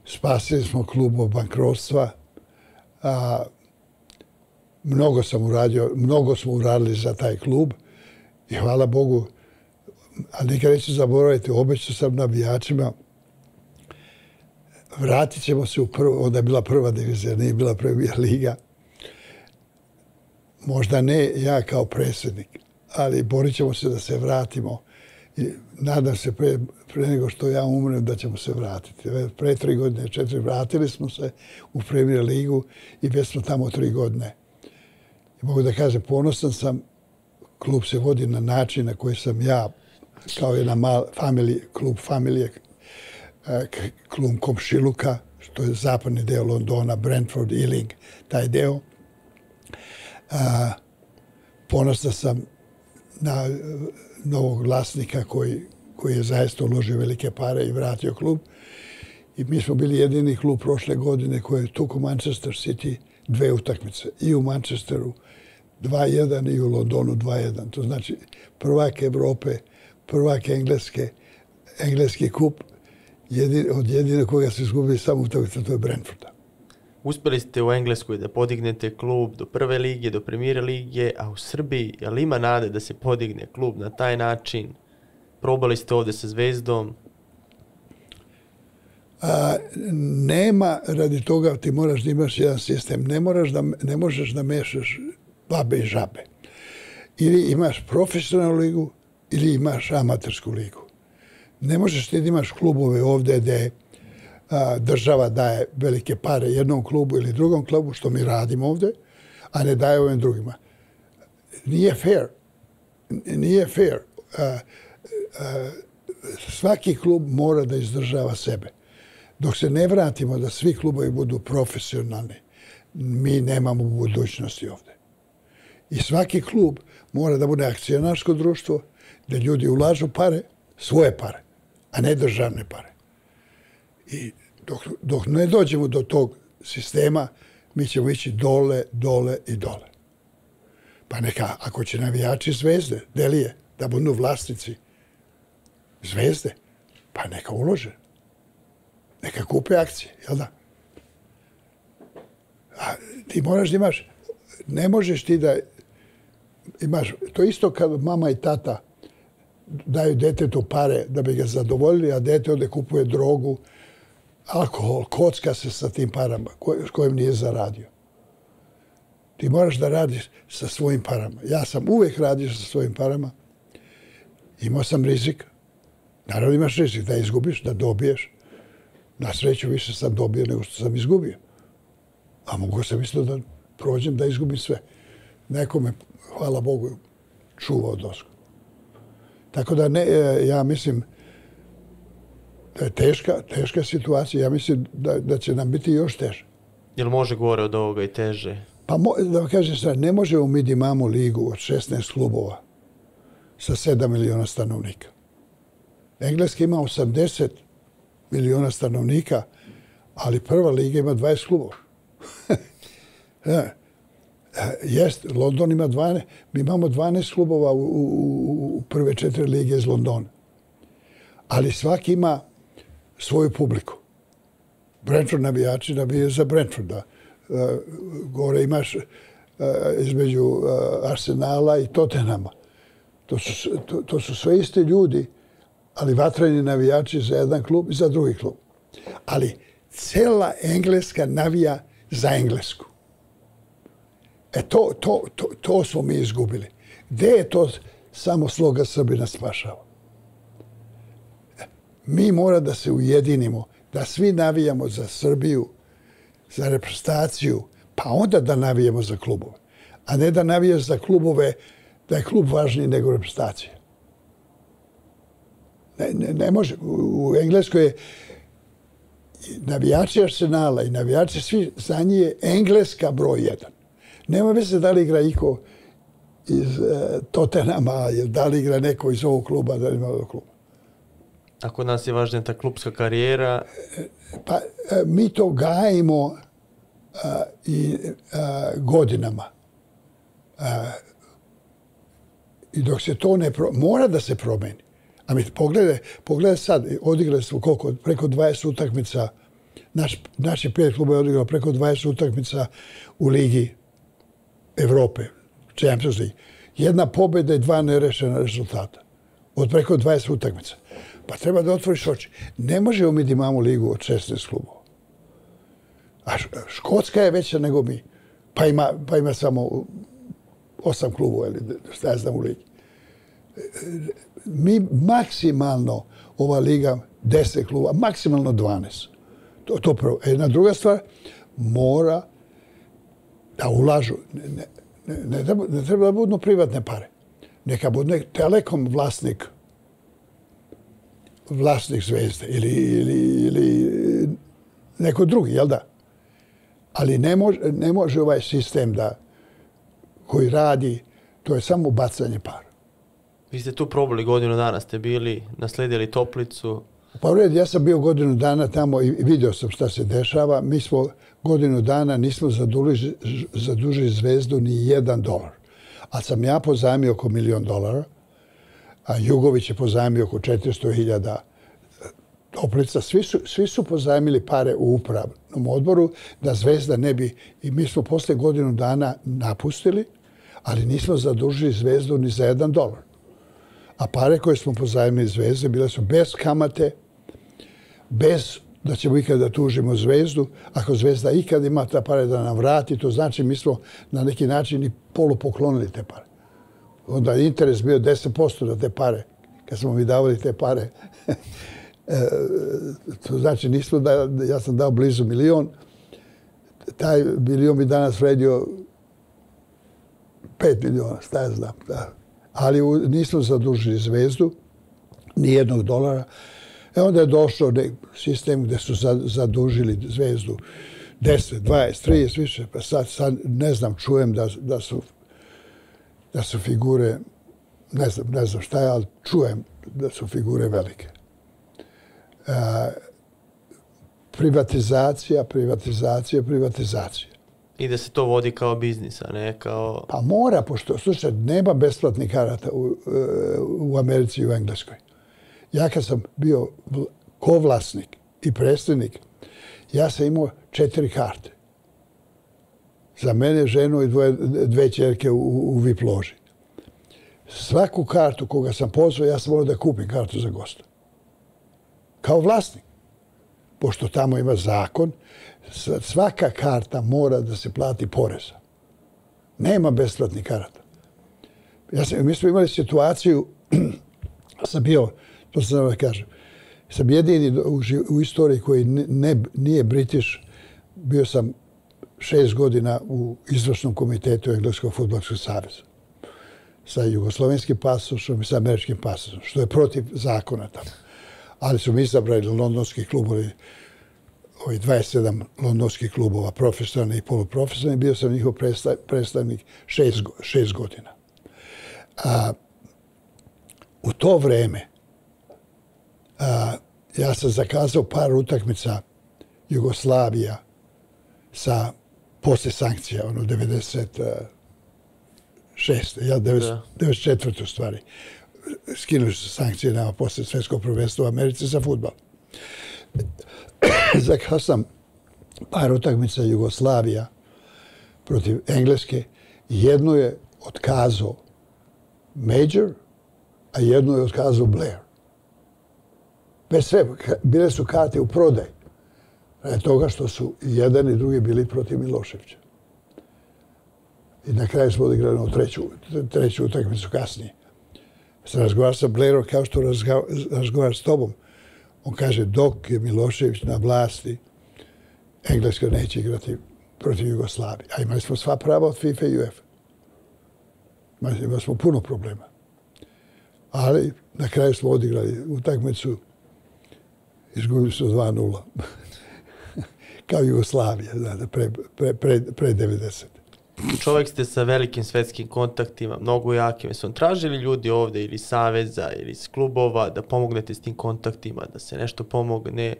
Spasili smo klub od bankrotstva. Mnogo smo uradili za taj klub i hvala Bogu, a nikad neću zaboraviti, obećao sam navijačima, vratit ćemo se u prvu, onda je bila prva divizija, nije bila Premijer liga. Možda ne ja kao predsjednik, ali borit ćemo se da se vratimo. Nadam se pre nego što ja umrem da ćemo se vratiti. Pre 3 godine, 4 vratili smo se u Premijer ligu i već smo tamo 3 godine. I mogu da kažem, ponosan sam, klub se vodi na način na koji sam ja, kao jedna mala familija, klub familije, klub komšiluka, što je zapadni deo Londona, Brentford, Ealing, taj deo. Ponosan sam na novog vlasnika koji je zaista uložio velike pare i vratio klub. I mi smo bili jedini klub prošle godine koji je tuko Manchester City 2 utakmice. I u Manchesteru 2-1 i u Londonu 2-1. To znači prvak Evrope, prvak Engleske, engleski kup, od jedine koga se izgubili samo utakmica, to je Brentforda. Uspeli ste u Engleskoj da podignete klub do prve lige, do Premijer lige, a u Srbiji, jel ima nade da se podigne klub na taj način? Probali ste ovdje sa Zvezdom? Nema, radi toga ti moraš da imaš jedan sistem. Ne možeš da mešaš babe i žabe. Ili imaš profesionalnu ligu, ili imaš amatersku ligu. Ne možeš ti da imaš klubove ovdje gdje država daje velike pare jednom klubu ili drugom klubu, što mi radimo ovdje, a ne daje ovim drugima. Nije fair. Nije fair. Svaki klub mora da izdržava sebe. Dok se ne vratimo da svi klubovi budu profesionalni, mi nemamo budućnosti ovdje. I svaki klub mora da bude akcionarsko društvo, da ljudi ulažu pare, svoje pare, a ne državne pare. I dok ne dođemo do tog sistema, mi ćemo ići dole, dole i dole. Pa neka, ako će navijači Zvezde, Delije, da budu vlasnici Zvezde, pa neka ulože. Neka kupe akcije, jel da? A ti moraš da imaš, ne možeš ti da imaš, to isto kad mama i tata daju detetu pare da bi ga zadovoljili, a dete ovdje kupuje drogu, alkohol, kocka se sa tim parama s kojim nije zaradio. Ti moraš da radiš sa svojim parama. Ja sam uvijek radio sa svojim parama. Imao sam rizik. Naravno imaš rizik da izgubiš, da dobiješ. Na sreću više sam dobio nego što sam izgubio. A mogu sam isto da prođem da izgubim sve. Neko me, hvala Bogu, čuvao dosku. Tako da ne, ja mislim da je teška situacija. Ja mislim da će nam biti još teže. Jel može gore od ovoga i teže? Pa da vam kažem sad, ne možemo mi da imamo ligu od 16 klubova sa 7 miliona stanovnika. Engleska ima 80 miliona stanovnika, ali prva liga ima 20 klubova. Jest, London ima 12. Mi imamo 12 klubova u prve 4 lige iz Londona. Ali svaki ima svoju publiku. Brentford navijači navijaju za Brentforda. Gore imaš između Arsenala i Tottenhama. To su sve iste ljudi, ali vatreni navijači za jedan klub i za drugi klub. Ali cela Engleska navija za Englesku. E to smo mi izgubili. Gde je to samo sloga Srbina spašava? Mi mora da se ujedinimo, da svi navijamo za Srbiju, za reprezentaciju, pa onda da navijemo za klubove. A ne da navijaš za klubove, da je klub važniji nego reprezentacija. Ne može. U Engleskoj je navijači Arsenala i navijači svi, za njih je Engleska broj 1. Nema veze da li igra iko iz Tottenhama, da li igra neko iz ovog kluba, da li ima ovog kluba. A kod nas je važna ta klubska karijera? Pa mi to gajimo i godinama. I dok se to ne... Mora da se promeni. A mi pogledaj sad, odigrali smo koliko? Preko 20 utakmica. Naši 5 kluba je odigrao preko 20 utakmica u Ligi Evrope, Champions League. Jedna pobjeda i 2 nerešena rezultata. Od preko 20 utakmica. Pa treba da otvoriš oči. Ne možemo mi da imamo ligu od 16 klubova. A Škotska je veća nego mi. Pa ima samo 8 klubova ili šta ja znam u ligi. Mi maksimalno, ova liga 10 klubova, maksimalno 12. To prvo. Jedna druga stvar, mora da ulažu. Ne treba da budu privatne pare. Neka bude Telekom vlasnik Zvezde ili neko drugi, jel da? Ali ne može ovaj sistem da koji radi, to je samo bacanje para. Vi ste tu probali godinu dana, ste bili, nasledili Toplicu. Pa u redu, ja sam bio godinu dana tamo i vidio sam šta se dešava. Mi smo godinu dana nismo zadužili Zvezdu ni $1. A sam ja pozajmio oko $1 milion, a Jugović je pozajmio oko 400.000 Toplica. Svi su pozajmili pare u upravnom odboru da Zvezda ne bi... I mi smo posle godinu dana napustili, ali nismo zadužili Zvezdu ni za $1. A pare koje smo pozajmili Zvezde bile su bez kamate, bez da ćemo ikada tužimo Zvezdu. Ako Zvezda ikad ima ta pare da nam vrati, to znači mi smo na neki način i polupoklonili te pare. Onda je interes bio 10% na te pare, kad smo mi davali te pare. To znači, ja sam dao blizu milion, taj milion bi danas vredio 5 miliona, šta ja znam. Ali nismo zadužili Zvezdu, ni $1. E onda je došao sistem gde su zadužili Zvezdu 10, 20, 30, više. Pa sad ne znam, čujem da su figure, ne znam šta je, ali čujem da su figure velike. Privatizacija. I da se to vodi kao biznis, a ne kao... Pa mora, pošto, slušaj, nema besplatnih karata u Americi i u Engleskoj. Ja kad sam bio kovlasnik i predstavnik, ja sam imao 4 karte. Za mene, ženu i dve čerke u VIP loži. Svaku kartu koga sam pozvao, ja sam volao da kupim kartu za gosta. Kao vlasnik. Pošto tamo ima zakon, svaka karta mora da se plati poreza. Nema besplatnih karata. Mi smo imali situaciju, sam bio, to sam da kažem, sam jedini u istoriji koji nije British, bio sam 6 godina u izvršnom komitetu Engleskog fudbalskog saveza sa jugoslovenskim pasošom i sa američkim pasošom, što je protiv zakona tamo. Ali su mi izabrali londonski klubovi, 27 londonskih klubova, profesionalni i poluprofesionalni, bio sam njihov predstavnik 6 godina. U to vreme ja sam zakazao par utakmica Jugoslavija sa posle sankcija, ono 96. Ja 94. u stvari. Skinuli su sankcije nama posle svjetskog prvenstva u Americi za fudbal. Zakazao sam par utakmica Jugoslavija protiv Engleske. Jednu je otkazao Major, a jednu je otkazao Blair. Bez sve, bile su karte u prodaj. Radi toga što su jedan i drugi bili protiv Miloševića. I na kraju smo odigrali u treću utakmicu kasnije. Sam razgovarao sa Blairom kao što razgovaram s tobom. On kaže, dok je Milošević na vlasti, Engleska neće igrati protiv Jugoslavije. A imali smo sva prava od FIFA i UEFA. Imali smo puno problema. Ali na kraju smo odigrali utakmicu, izgubili smo 2-0. Kao Jugoslavija, pre 90. Čovjek ste sa velikim svetskim kontaktima, mnogo jakim. Su vam tražili ljudi ovdje ili saveza ili iz klubova da pomognete s tim kontaktima, da se nešto pomogne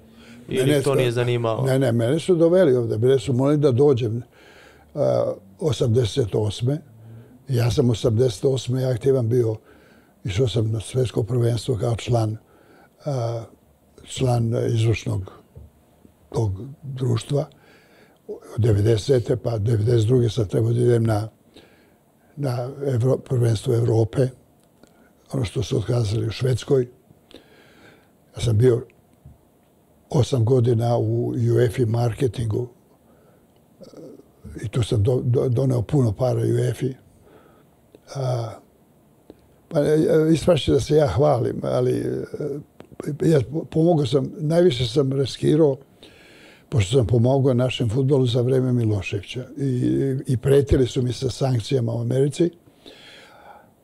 ili to nije zanimalo? Ne, ne, mene su doveli ovdje. Bile su molili da dođem 88. Ja sam 88. aktivan bio. Išao sam na svetsko prvenstvo kao član izvršnog tog društva. Od 90. pa 92. sam trebao da idem na prvenstvo Evrope, ono što su otkazali u Švedskoj. Ja sam bio 8 godina u UEFA marketingu i tu sam doneo puno para UEFA. Ispašće da se ja hvalim, ali ja pomogao sam, najviše sam riskirao pošto sam pomogao našem fudbalu za vreme Miloševića i pretili su mi sa sankcijama u Americi,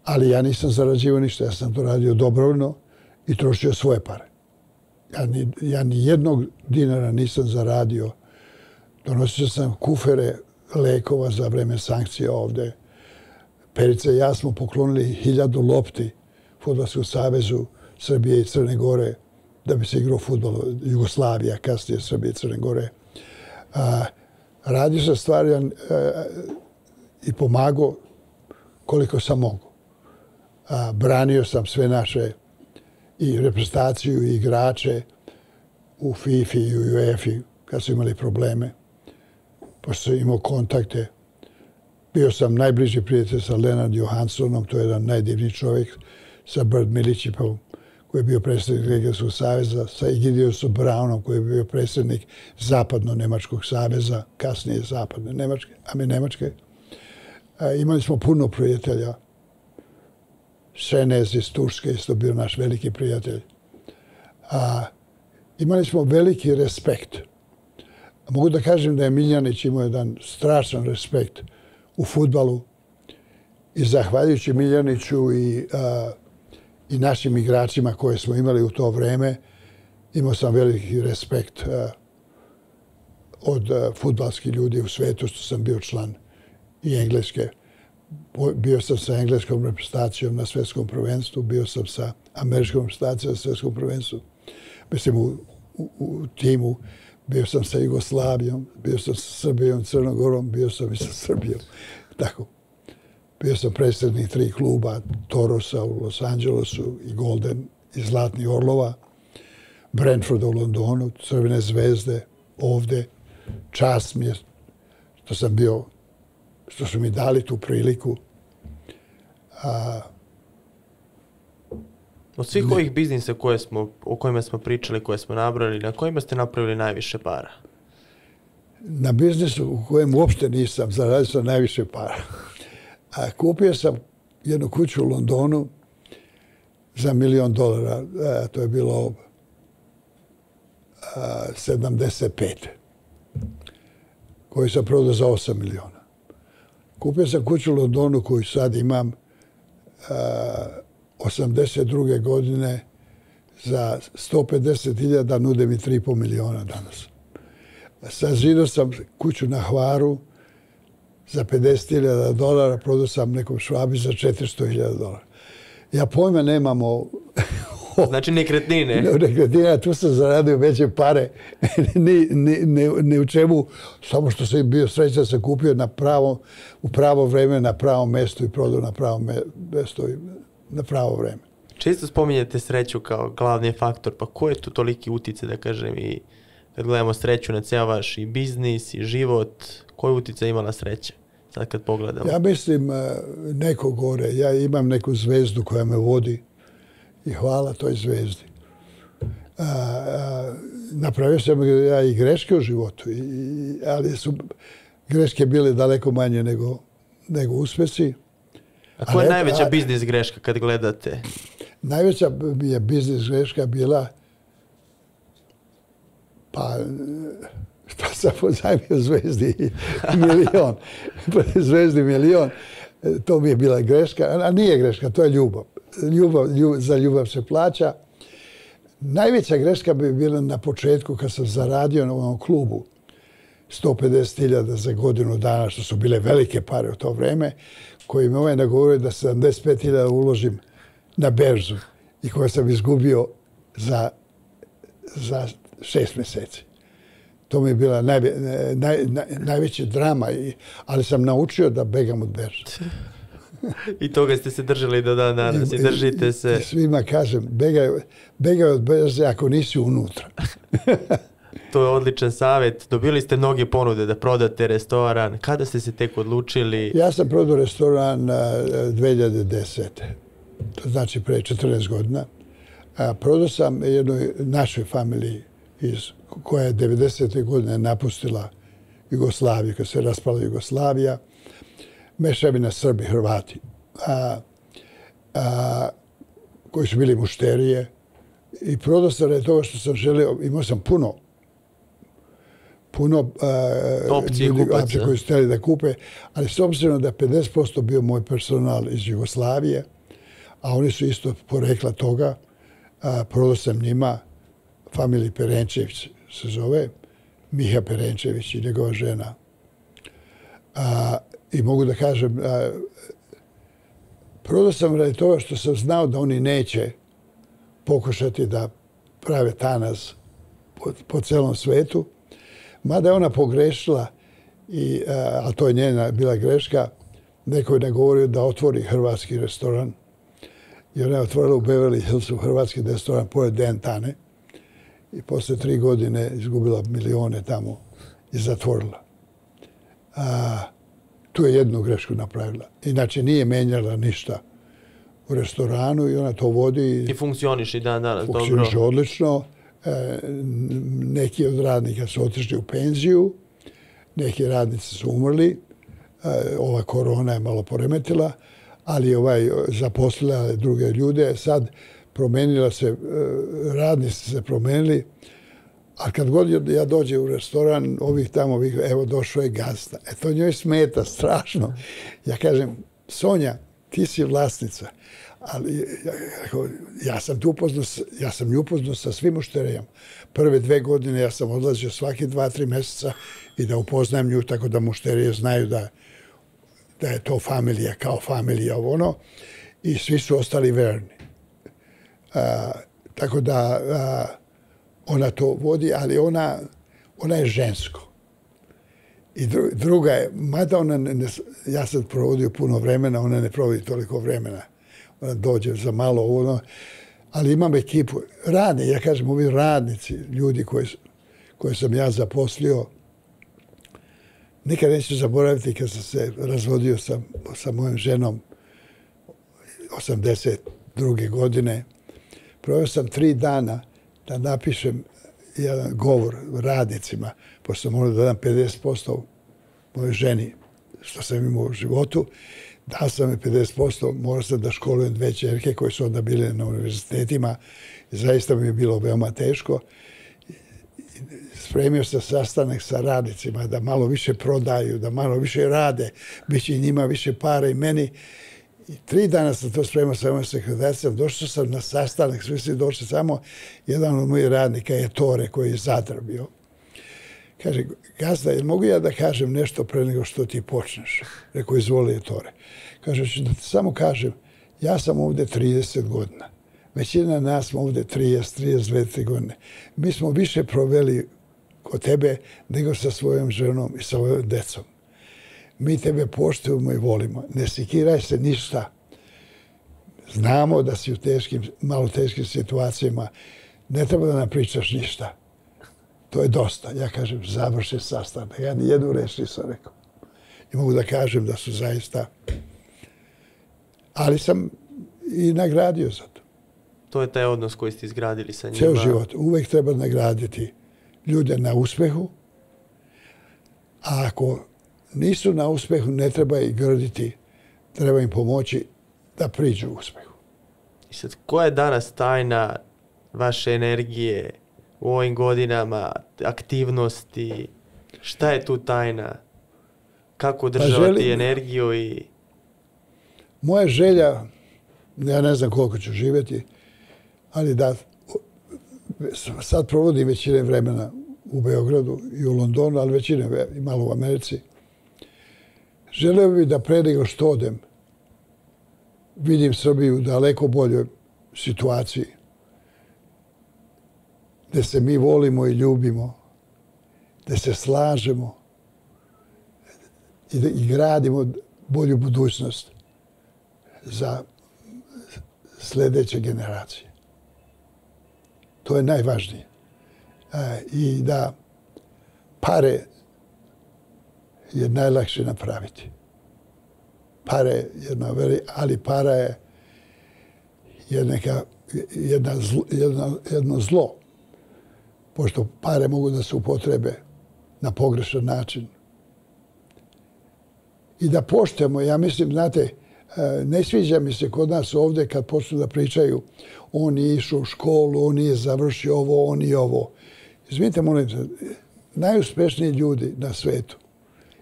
ali ja nisam zarađivao ništa, ja sam to radio dobrovoljno i trošio svoje pare. Ja ni jednog dinara nisam zaradio. Donosio sam kufere lekova za vreme sankcija ovde. Perica i ja smo poklonili 1000 lopti Fudbalskom savezu Srbije i Crne Gore da bi se igrao fudbal Jugoslavija, kasnije Srbije i Crne Gore. Radio sam stvari i pomagao koliko sam mogao. Branio sam sve naše i reprezentaciju i igrače u FIFA i u UEFA-i kad su imali probleme, pošto sam imao kontakte. Bio sam najbliži prijatelj sa Lenard Johanssonom, to je jedan najdivniji čovjek, sa Bert Milićipom, koji je bio predsjednik Englesko saveza, sa Egidiusom Brownom, koji je bio predsjednik Zapadno-Nemačkog saveza, kasnije Zapadne Nemačke, a mi Nemačke. Imali smo puno prijatelja. Šenez iz Turske, isto bio naš veliki prijatelj. Imali smo veliki respekt. Mogu da kažem da je Miljanić imao jedan strašan respekt u fudbalu i zahvaljujući Miljaniću i našim igračima koje smo imali u to vreme, imao sam veliki respekt od fudbalskih ljudi u svetu što sam bio član i Engleske. Bio sam sa engleskom reprezentacijom na svjetskom prvenstvu, bio sam sa američkom reprezentacijom na svjetskom prvenstvu. Mislim u timu. Bio sam sa Jugoslavijom, bio sam sa Srbijom, Crnom Gorom, bio sam i sa Srbijom. Tako. Bio sam predsjednik 3 kluba, Torosa u Los Angelesu i Golden i Zlatni Orlova, Brentforda u Londonu, Crvene zvezde ovde. Čast mi je što sam bio, što su mi dali tu priliku. Od svih ovih biznisa o kojima smo pričali, koje smo nabrali, na kojima ste napravili najviše para? Na biznisu u kojem uopšte nisam, zaradio sam najviše para. Kupio sam jednu kuću u Londonu za $1 milion. To je bilo 75. koju sam prodao za 8 miliona. Kupio sam kuću u Londonu koju sad imam 82. godine za 150.000, nude mi 3,5 miliona danas. Sazidao sam kuću na Hvaru za 50.000 dolara, prodao sam nekom Švabi za 400.000 dolara. Ja pojma nemamo... Znači nekretnine. Nekretnine, tu sam zaradio veće pare. Ni u čemu, samo što sam bio srećan da sam kupio u pravo vreme, na pravo mesto i prodao na pravo mesto i na pravo vreme. Često spominjate sreću kao glavni faktor, pa ko je tu toliki utjecaj, da kažem, i kad gledamo sreću na ceo vaš i biznis i život, koji utjecaj imala sreća? Sad kad pogledamo. Ja mislim neko gore, ja imam neku zvezdu koja me vodi i hvala toj zvezdi. Napravio sam ja i greške u životu, ali su greške bile daleko manje nego uspesi. A koja je najveća biznis greška kad gledate? Najveća je biznis greška bila, pa sam pozajmio Zvezdi milion. Zvezdi milion, to mi je bila greška, a nije greška, to je ljubav. Za ljubav se plaća. Najveća greška bi bila na početku kad sam zaradio na ovom klubu 150.000 za godinu dana, što su bile velike pare u to vreme, koji me ovaj nagovorio da 75.000 uložim na berzu i koje sam izgubio za 6 meseci. To mi je bila najveća drama, ali sam naučio da begam od berze. I toga ste se držali do dan danas i držite se. Svima kažem, begaj od berze ako nisi unutra. To je odličan savjet. Dobili ste mnoge ponude da prodate restoran. Kada ste se tek odlučili? Ja sam prodao restoran 2010. To znači pre 14 godina. Prodao sam jednoj našoj familiji koja je 90. godine napustila Jugoslaviju, kada se raspala Jugoslavija. Mešavina Srbi, Hrvati, koji su bili mušterije. I prodao sam radi toga što sam želeo, imao sam puno opcije koji su htjeli da kupe, ali s obzirom da 50% bio moj personal iz Jugoslavije, a oni su isto porekla toga, prodao sam njima, familiji Perenčević se zove, Miha Perenčević i njegova žena. I mogu da kažem, prodao sam radi toga što sam znao da oni neće pokušati da prave tanas po celom svetu. Mada je ona pogrešila, ali to je njena bila greška, neko je nagovorio da otvori hrvatski restoran. I ona je otvorila u Beverly Hillsu hrvatski restoran pored Dan Tane. I posle 3 godine izgubila milione tamo i zatvorila. Tu je jednu grešku napravila. Inače nije menjala ništa u restoranu i ona to vodi. I funkcioniš i dan danas dobro. Funkcioniš odlično. Neki od radnika su otišli u penziju, neki radnici su umrli, ova korona je malo poremetila, ali zaposlila druge ljude. Sad promenila se, radnici se promenili, a kad god ja dođem u restoran, evo došao je gazda. E to njoj smeta strašno. Ja kažem, Sonja, ti si vlasnica. Ali ja sam nju upoznao sa svim mušterijama. Prve 2 godine ja sam odlazio svaki 2-3 meseca i da upoznajem nju, tako da mušterije znaju da je to familija, kao familija, ovo ono. I svi su ostali verni. Tako da ona to vodi, ali ona je žensko. I druga je, mada ja sam provodio puno vremena, ona ne provodi toliko vremena. Ona dođe za malo ono, ali imam ekipu. Ja kažem, ovi radnici, ljudi koje sam ja zaposlio, nikad neću zaboraviti kad sam se razvodio sa mojom ženom 82. godine. Proveo sam 3 dana da napišem jedan govor radnicima, pošto sam morao da dam 50% mojoj ženi, što sam imao u životu. Dao sam mi 50%, morao sam da školujem 2 čerke koje su onda bile na univerzitetima. Zaista mi je bilo veoma teško. spremio se sastanak sa radnicima da malo više prodaju, da malo više rade, biće i njima više para i meni. I 3 dana sam to spremio sa mojom sekretaricijom, došao sam na sastanak, svi su došli, samo jedan od mojih radnika je Tore koji je zadrbio. Kaže, gazda, jel mogu ja da kažem nešto pre nego što ti počneš? Rekao, izvoli, Tore. Kaže, da ti samo kažem, ja sam ovdje 30 godina. Većina nas smo ovdje 30-32 godine. Mi smo više proveli kod tebe nego sa svojom ženom i sa svojom decom. Mi tebe poštujemo i volimo. Ne sikiraj se ništa. Znamo da si u malo teškim situacijama. Ne treba da nam pričaš ništa. To je dosta. Ja kažem, završi sastanak. Ja ni jednu reč nisam rekao. I mogu da kažem da su zaista... Ali sam i nagradio za to. To je taj odnos koji ste izgradili sa njima. Ceo život. Uvek treba nagraditi ljude na uspehu. A ako nisu na uspehu, ne treba ih grditi. Treba im pomoći da priđu u uspehu. I sad, koja je danas tajna vaše energije u ovim godinama, aktivnosti? Šta je tu tajna? Kako održavati energiju i... Moja želja, ja ne znam koliko ću živjeti, ali da, sad provodim većine vremena u Beogradu i u Londonu, ali većine i malo u Americi. Želeo bih da pre nego što odem, vidim Srbiju u daleko boljoj situaciji, gde se mi volimo i ljubimo, gde se slažemo i gradimo bolju budućnost za sljedeće generacije. To je najvažnije. I da pare je najlakše napraviti. Pare je jedna veli, ali para je jedno zlo. Pošto pare mogu da se upotrebe na pogrešan način. I da poštujemo, ja mislim, znate, ne sviđa mi se kod nas ovdje kad počnu da pričaju on je išao u školu, on je završio ovo, on je ovo. Izvinite, molim se, najuspešniji ljudi na svetu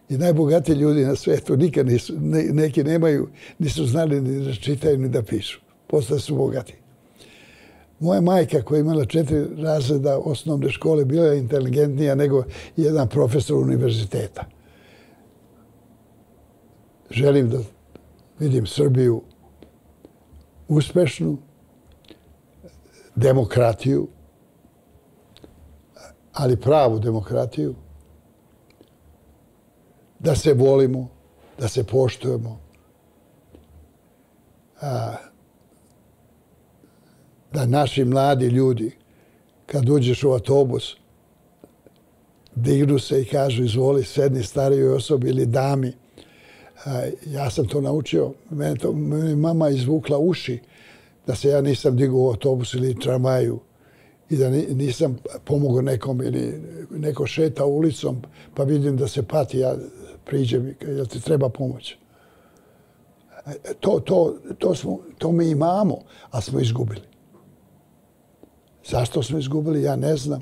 i najbogatiji ljudi na svetu nikad nisu, neki nemaju, nisu znali ni da čitaju ni da pišu. Posle su bogati. Moja majka koja je imala 4 razreda osnovne škole bila je inteligentnija nego jedan profesor univerziteta. Želim da vidim Srbiju uspešnu, demokratiju, ali pravu demokratiju, da se volimo, da se poštujemo, da naši mladi ljudi, kad uđeš u autobus, dignu se i kažu izvoli, sedni starijoj osobi ili dami. Ja sam to naučio, mene mama izvukla uši da se ja nisam digao u autobusu ili tramvaju i da nisam pomogao nekom ili neko šeta ulicom pa vidim da se pati, ja priđem jer ti treba pomoć. To mi imamo, ali smo izgubili. Zašto smo izgubili, ja ne znam.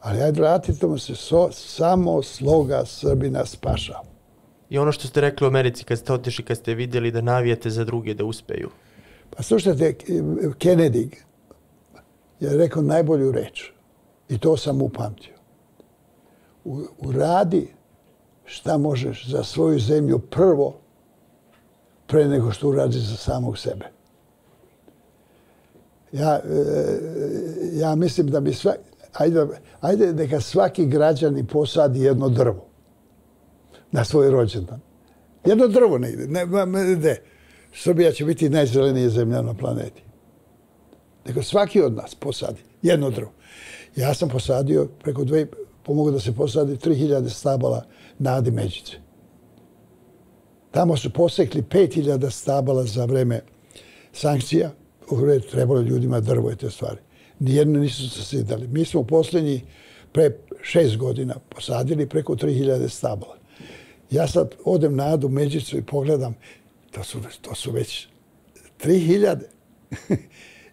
Ali ajde vratimo se, samo sloga Srbina spašava. I ono što ste rekli u Americi kad ste otišli, kad ste vidjeli da navijate za druge da uspeju. Pa slušajte, Kennedy je rekao najbolju reč i to sam upamtio. Uradi šta možeš za svoju zemlju prvo pre nego što uradiš za samog sebe. Ja mislim da bi svaki... Ajde neka svaki građanin posadi jedno drvo na svoj rođendan. Jedno drvo negdje. Ne. Srbija će biti najzelenija zemlja na planeti. Nego svaki od nas posadi jedno drvo. Ja sam posadio preko 2, pomogao da se posadi 3000 stabala nadi Međice. Tamo su posekli 5000 stabala za vreme sankcija. Trebalo ljudima drvo i te stvari. Nijedno nisu se sidali. Mi smo u posljednji pre 6 godina posadili preko 3000 stabala. Ja sad odem na Nadu Međicu i pogledam, to su već 3000.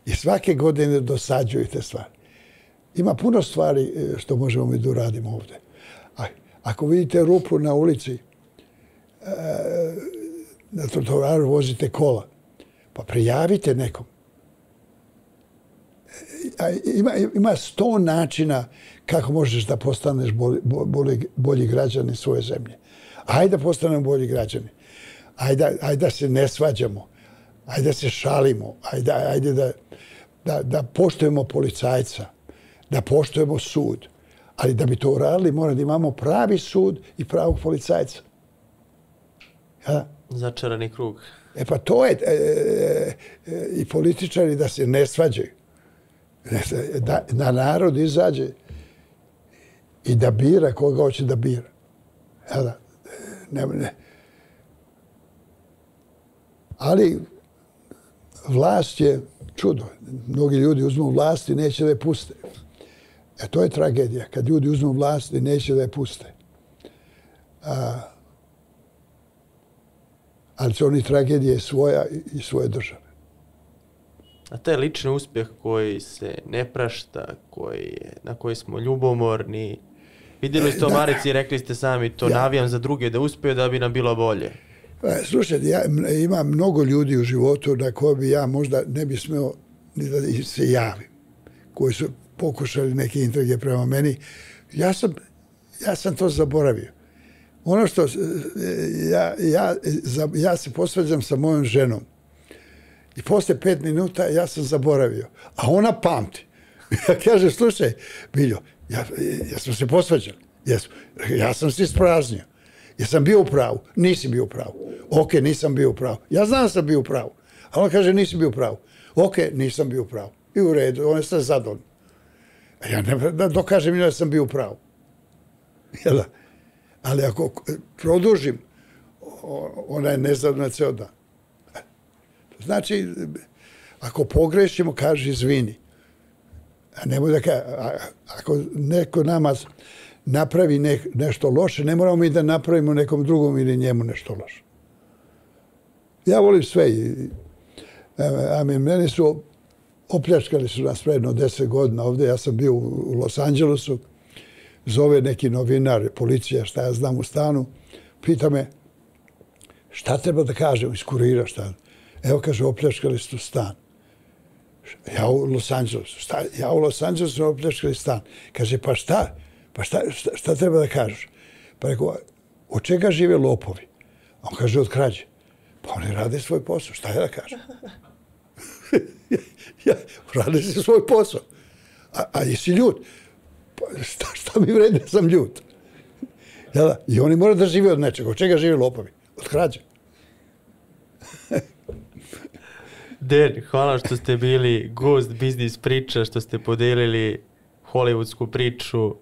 I svake godine dosađuju te stvari. Ima puno stvari što možemo mi da uradimo ovdje. Ako vidite rupu na ulici, na trotoaru vozite kola, pa prijavite nekom. Ima 100 načina kako možeš da postaneš bolji građani svoje zemlje. Hajde da postanemo bolji građani. Hajde da se ne svađamo. Hajde da se šalimo. Hajde da poštujemo policajca. Da poštujemo sud. Ali da bi to uradili, moramo da imamo pravi sud i pravog policajca. Začarani krug. E pa to je i političari da se ne svađaju. Da narod izađe i da bira koga hoće da bira. Ali vlast je čudo. Mnogi ljudi uzmu vlast i neće da je puste. E to je tragedija. Kad ljudi uzmu vlast i neće da je puste. Ali su oni tragedije svoja i svoje države. A taj lični uspjeh koji se ne prašta, na koji smo ljubomorni, vidjeli ste o Marici i rekli ste sami, to navijam za druge da uspeju da bi nam bilo bolje. Slušajte, ima mnogo ljudi u životu na koje bi ja možda ne bi smeo ni da se javim, koji su pokušali neke intrige prema meni. Ja sam to zaboravio. Ono što ja se posvađam sa mojom ženom i posle 5 minuta ja sam zaboravio, a ona pamti. Ja kažem, slušaj, Biljo, ja smo se posvađali, ja sam se ispraznio. Ja sam bio u pravu, nisi bio u pravu. Ok, nisam bio u pravu. Ja znam da sam bio u pravu, a ona kaže nisi bio u pravu. Ok, nisam bio u pravu. I u redu, ona je sve zadovoljna. A ja ne dokažem da sam bio u pravu. Jel' da? Ali ako produžim, ona je nezadovoljna ceo dan. Znači, ako pogrešimo, kaže izvini. Ako neko nama napravi nešto loše, ne moramo mi da napravimo nekom drugom ili njemu nešto loše. Ja volim sve. Mene su opljačkali su nas predno 10 godina ovdje. Ja sam bio u Los Angelesu. Zove neki novinar, policija, šta ja znam u stanu. Pita me, šta treba da kažem, iz kurira šta. Evo, kaže, opljačkali su stan. Ja u Los Angelesu. Ja u Los Angelesu opljačkali stan. Kaže, pa šta? Pa šta treba da kažeš? Pa rekao, od čega žive lopovi? A on kaže, od krađe. Pa oni rade svoj posao. Šta je da kažem? Rade se svoj posao. A jesi ljut? Šta mi vredi da sam ljut? I oni moraju da žive od nečega. Od čega žive lopovi? Od krađe. Dan, hvala što ste bili gost biznis priča, što ste podelili hollywoodsku priču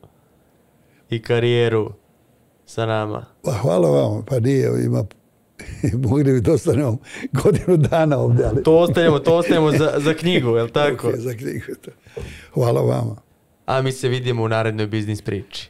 i karijeru sa nama. Hvala vam, pa nije, mogli bi da ostanemo godinu dana ovdje. To ostanemo za knjigu, je li tako? Za knjigu. Hvala vama. A mi se vidimo u narednoj biznis priči.